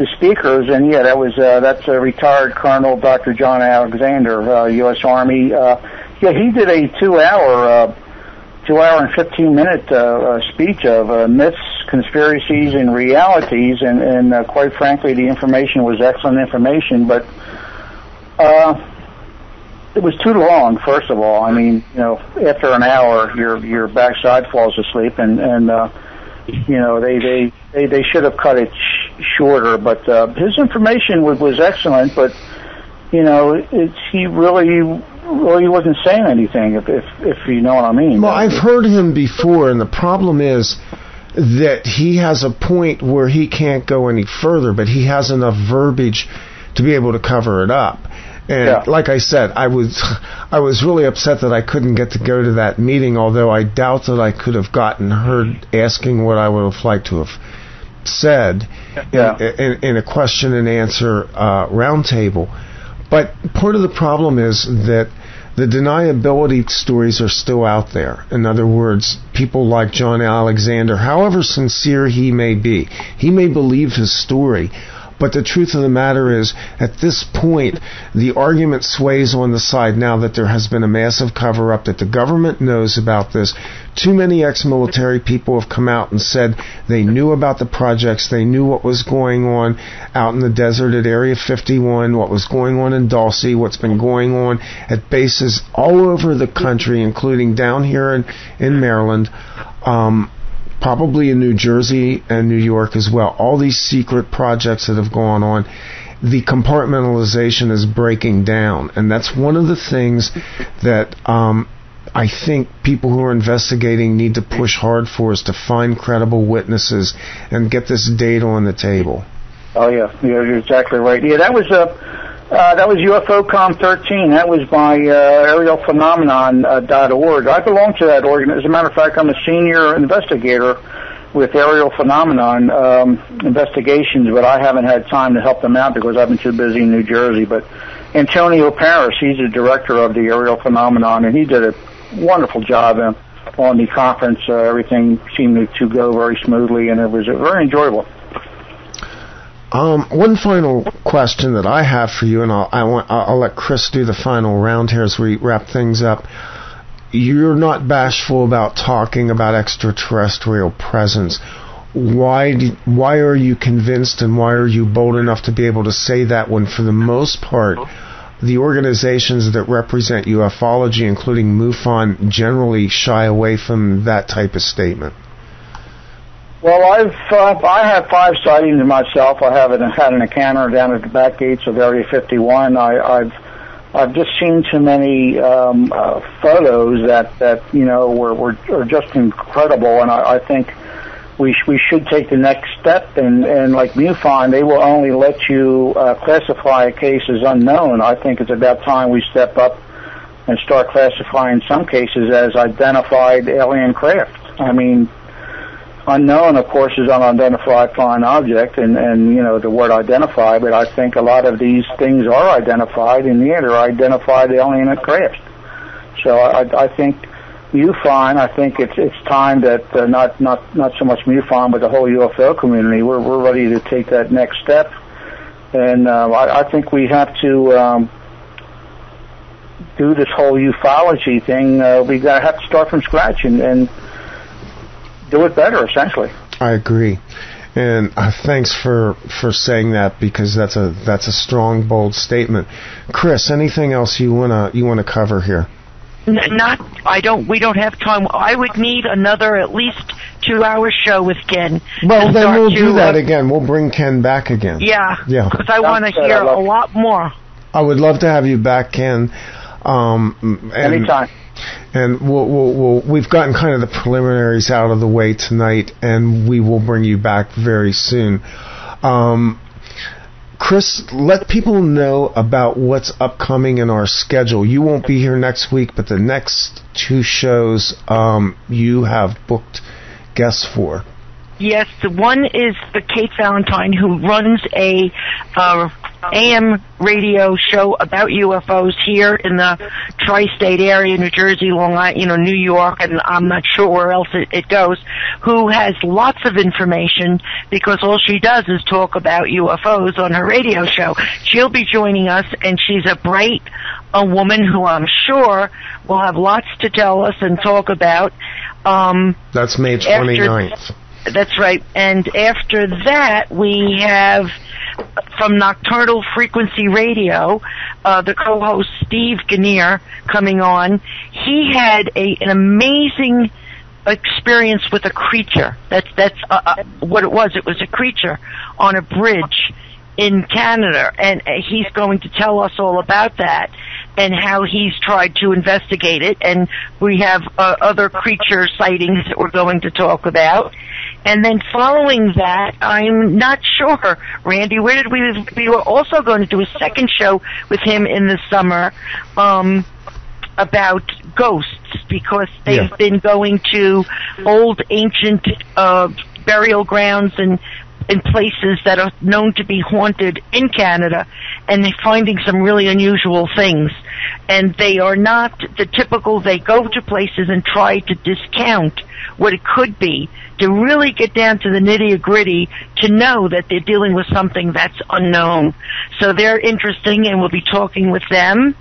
the speakers, and yeah, that was uh, that's a retired Colonel Doctor John Alexander, uh, U S Army. Uh, yeah, he did a two-hour, uh, two-hour and fifteen-minute uh, uh, speech of uh, myths, conspiracies, and realities, and, and uh, quite frankly, the information was excellent information. But uh, It was too long, first of all. I mean, you know, after an hour, your your backside falls asleep, and and uh, you know they they, they they should have cut it sh shorter. But uh, his information was was excellent, but you know, it's he really. Well, he wasn't saying anything, if, if, if you know what I mean. Well, I've heard him before, and the problem is that he has a point where he can't go any further, but he has enough verbiage to be able to cover it up. And yeah. like I said, I was, I was really upset that I couldn't get to go to that meeting, although I doubt that I could have gotten heard asking what I would have liked to have said yeah. in, in, in a question and answer uh, roundtable. But part of the problem is that the deniability stories are still out there. In other words, people like John Alexander, however sincere he may be, he may believe his story, but the truth of the matter is, at this point, the argument sways on the side now that there has been a massive cover-up, that the government knows about this. Too many ex-military people have come out and said they knew about the projects, they knew what was going on out in the desert at Area fifty-one, what was going on in Dulce, what's been going on at bases all over the country, including down here in, in Maryland, um, probably in New Jersey and New York as well. All these secret projects that have gone on, the compartmentalization is breaking down. And that's one of the things that um, I think people who are investigating need to push hard for, is to find credible witnesses and get this data on the table. Oh, yeah. Yeah, you're exactly right. Yeah, that was a... Uh Uh, that was U F O Com thirteen. That was by uh, aerial phenomenon dot org. Uh, I belong to that organ. As a matter of fact, I'm a senior investigator with Aerial Phenomenon um, Investigations, but I haven't had time to help them out because I've been too busy in New Jersey. But Antonio Paris, he's the director of the Aerial Phenomenon, and he did a wonderful job in, on the conference. Uh, everything seemed to go very smoothly, and it was uh, very enjoyable. Um, one final question that I have for you, and I'll, I want, I'll let Chris do the final round here as we wrap things up. You're not bashful about talking about extraterrestrial presence. Why, do, why are you convinced, and why are you bold enough to be able to say that when, for the most part, the organizations that represent ufology, including MUFON, generally shy away from that type of statement? Well, I've uh, I have five sightings myself. I haven't had an encounter down at the back gates of Area fifty-one. I, I've I've just seen too many um, uh, photos that, that you know were were are just incredible, and I, I think we sh we should take the next step. And and like MUFON, they will only let you uh, classify a case as unknown. I think it's about time we step up and start classifying some cases as identified alien craft. I mean. Unknown, of course, is unidentified flying object, and, and, you know, the word identify, but I think a lot of these things are identified, and yeah, they're identified alien crafts. So I, I think MUFON, I think it's it's time that uh, not, not, not so much MUFON, but the whole U F O community, we're, we're ready to take that next step, and uh, I, I think we have to um, do this whole ufology thing. Uh, we gotta have to start from scratch, and, and do it better, essentially. I agree, and uh, thanks for for saying that, because that's a that's a strong, bold statement. Chris, anything else you wanna you wanna cover here? N not, I don't. We don't have time. I would need another at least two-hour show with Ken. Well, then we'll do that uh, again. We'll bring Ken back again. Yeah, yeah, because I want to hear a lot more. I would love to have you back, Ken. Um, and Anytime. And we'll, we'll, we'll, we've gotten kind of the preliminaries out of the way tonight, and we will bring you back very soon. Um, Chris, let people know about what's upcoming in our schedule. You won't be here next week, but the next two shows um, you have booked guests for. Yes, the one is the Kate Valentine, who runs a uh, A M radio show about U F Os here in the tri-state area, New Jersey, Long Island, you know, New York, and I'm not sure where else it, it goes, who has lots of information, because all she does is talk about U F Os on her radio show. She'll be joining us, and she's a bright a woman who I'm sure will have lots to tell us and talk about. Um, That's May twenty-ninth. After, That's right. And after that, we have from Nocturnal Frequency Radio, uh, the co-host Steve Kinnear coming on, he had a, an amazing experience with a creature. That's that's uh, uh, what it was. It was a creature on a bridge in Canada, and uh, he's going to tell us all about that and how he's tried to investigate it. And we have uh, other creature sightings that we're going to talk about. And then following that, I'm not sure, Randy, where did we, we were also going to do a second show with him in the summer um, about ghosts, because they've yeah. been going to old ancient uh, burial grounds and, and places that are known to be haunted in Canada, and they're finding some really unusual things. And they are not the typical, they go to places and try to discount what it could be, to really get down to the nitty-gritty, to know that they're dealing with something that's unknown. So they're interesting, and we'll be talking with them.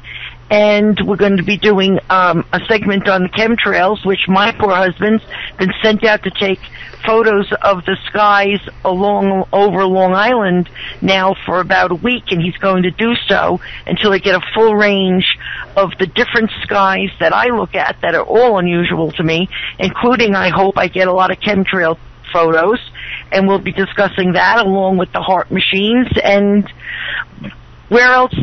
And we're going to be doing um, a segment on chemtrails, which my poor husband's been sent out to take photos of the skies along over Long Island now for about a week, and he's going to do so until they get a full range of the different skies that I look at that are all unusual to me, including, I hope I get a lot of chemtrail photos, and we'll be discussing that along with the heart machines and where else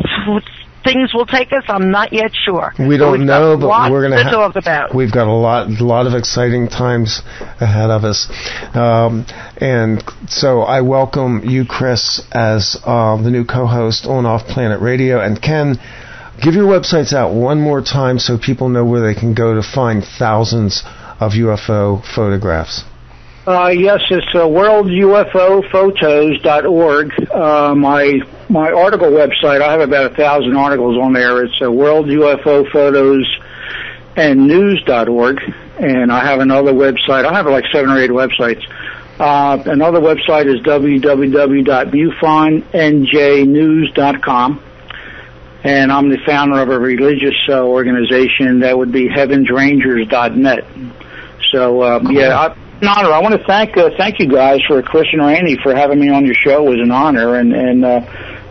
things will take us. I'm not yet sure. We don't know, but we're going to talk about. We've got a lot, lot of exciting times ahead of us, um, and so I welcome you, Chris, as uh, the new co-host on Off Planet Radio. And Ken, give your websites out one more time so people know where they can go to find thousands of U F O photographs. Uh, yes, it's uh, world U F O photos dot org. Uh, my my article website, I have about a thousand articles on there. It's uh, world U F O photos and news dot org. And I have another website. I have like seven or eight websites. Uh, another website is w w w dot mufon n j news dot com. And I'm the founder of a religious uh, organization that would be heavens rangers dot net. So, uh, cool. yeah, I... An honor. I want to thank uh, thank you guys for Chris and Randy for having me on your show. It was an honor, and and uh,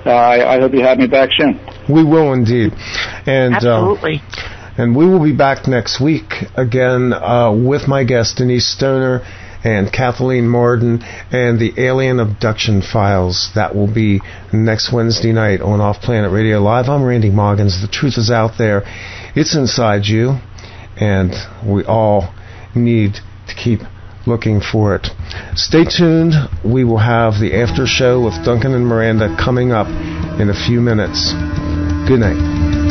uh, I, I hope you have me back soon. We will indeed, and absolutely. Uh, and we will be back next week again uh, with my guests Denise Stoner and Kathleen Marden and the Alien Abduction Files. That will be next Wednesday night on Off Planet Radio Live. I'm Randy Moggins. The truth is out there. It's inside you, and we all need to keep looking for it. Stay tuned. We will have the after show with Duncan and Miranda coming up in a few minutes. Good night.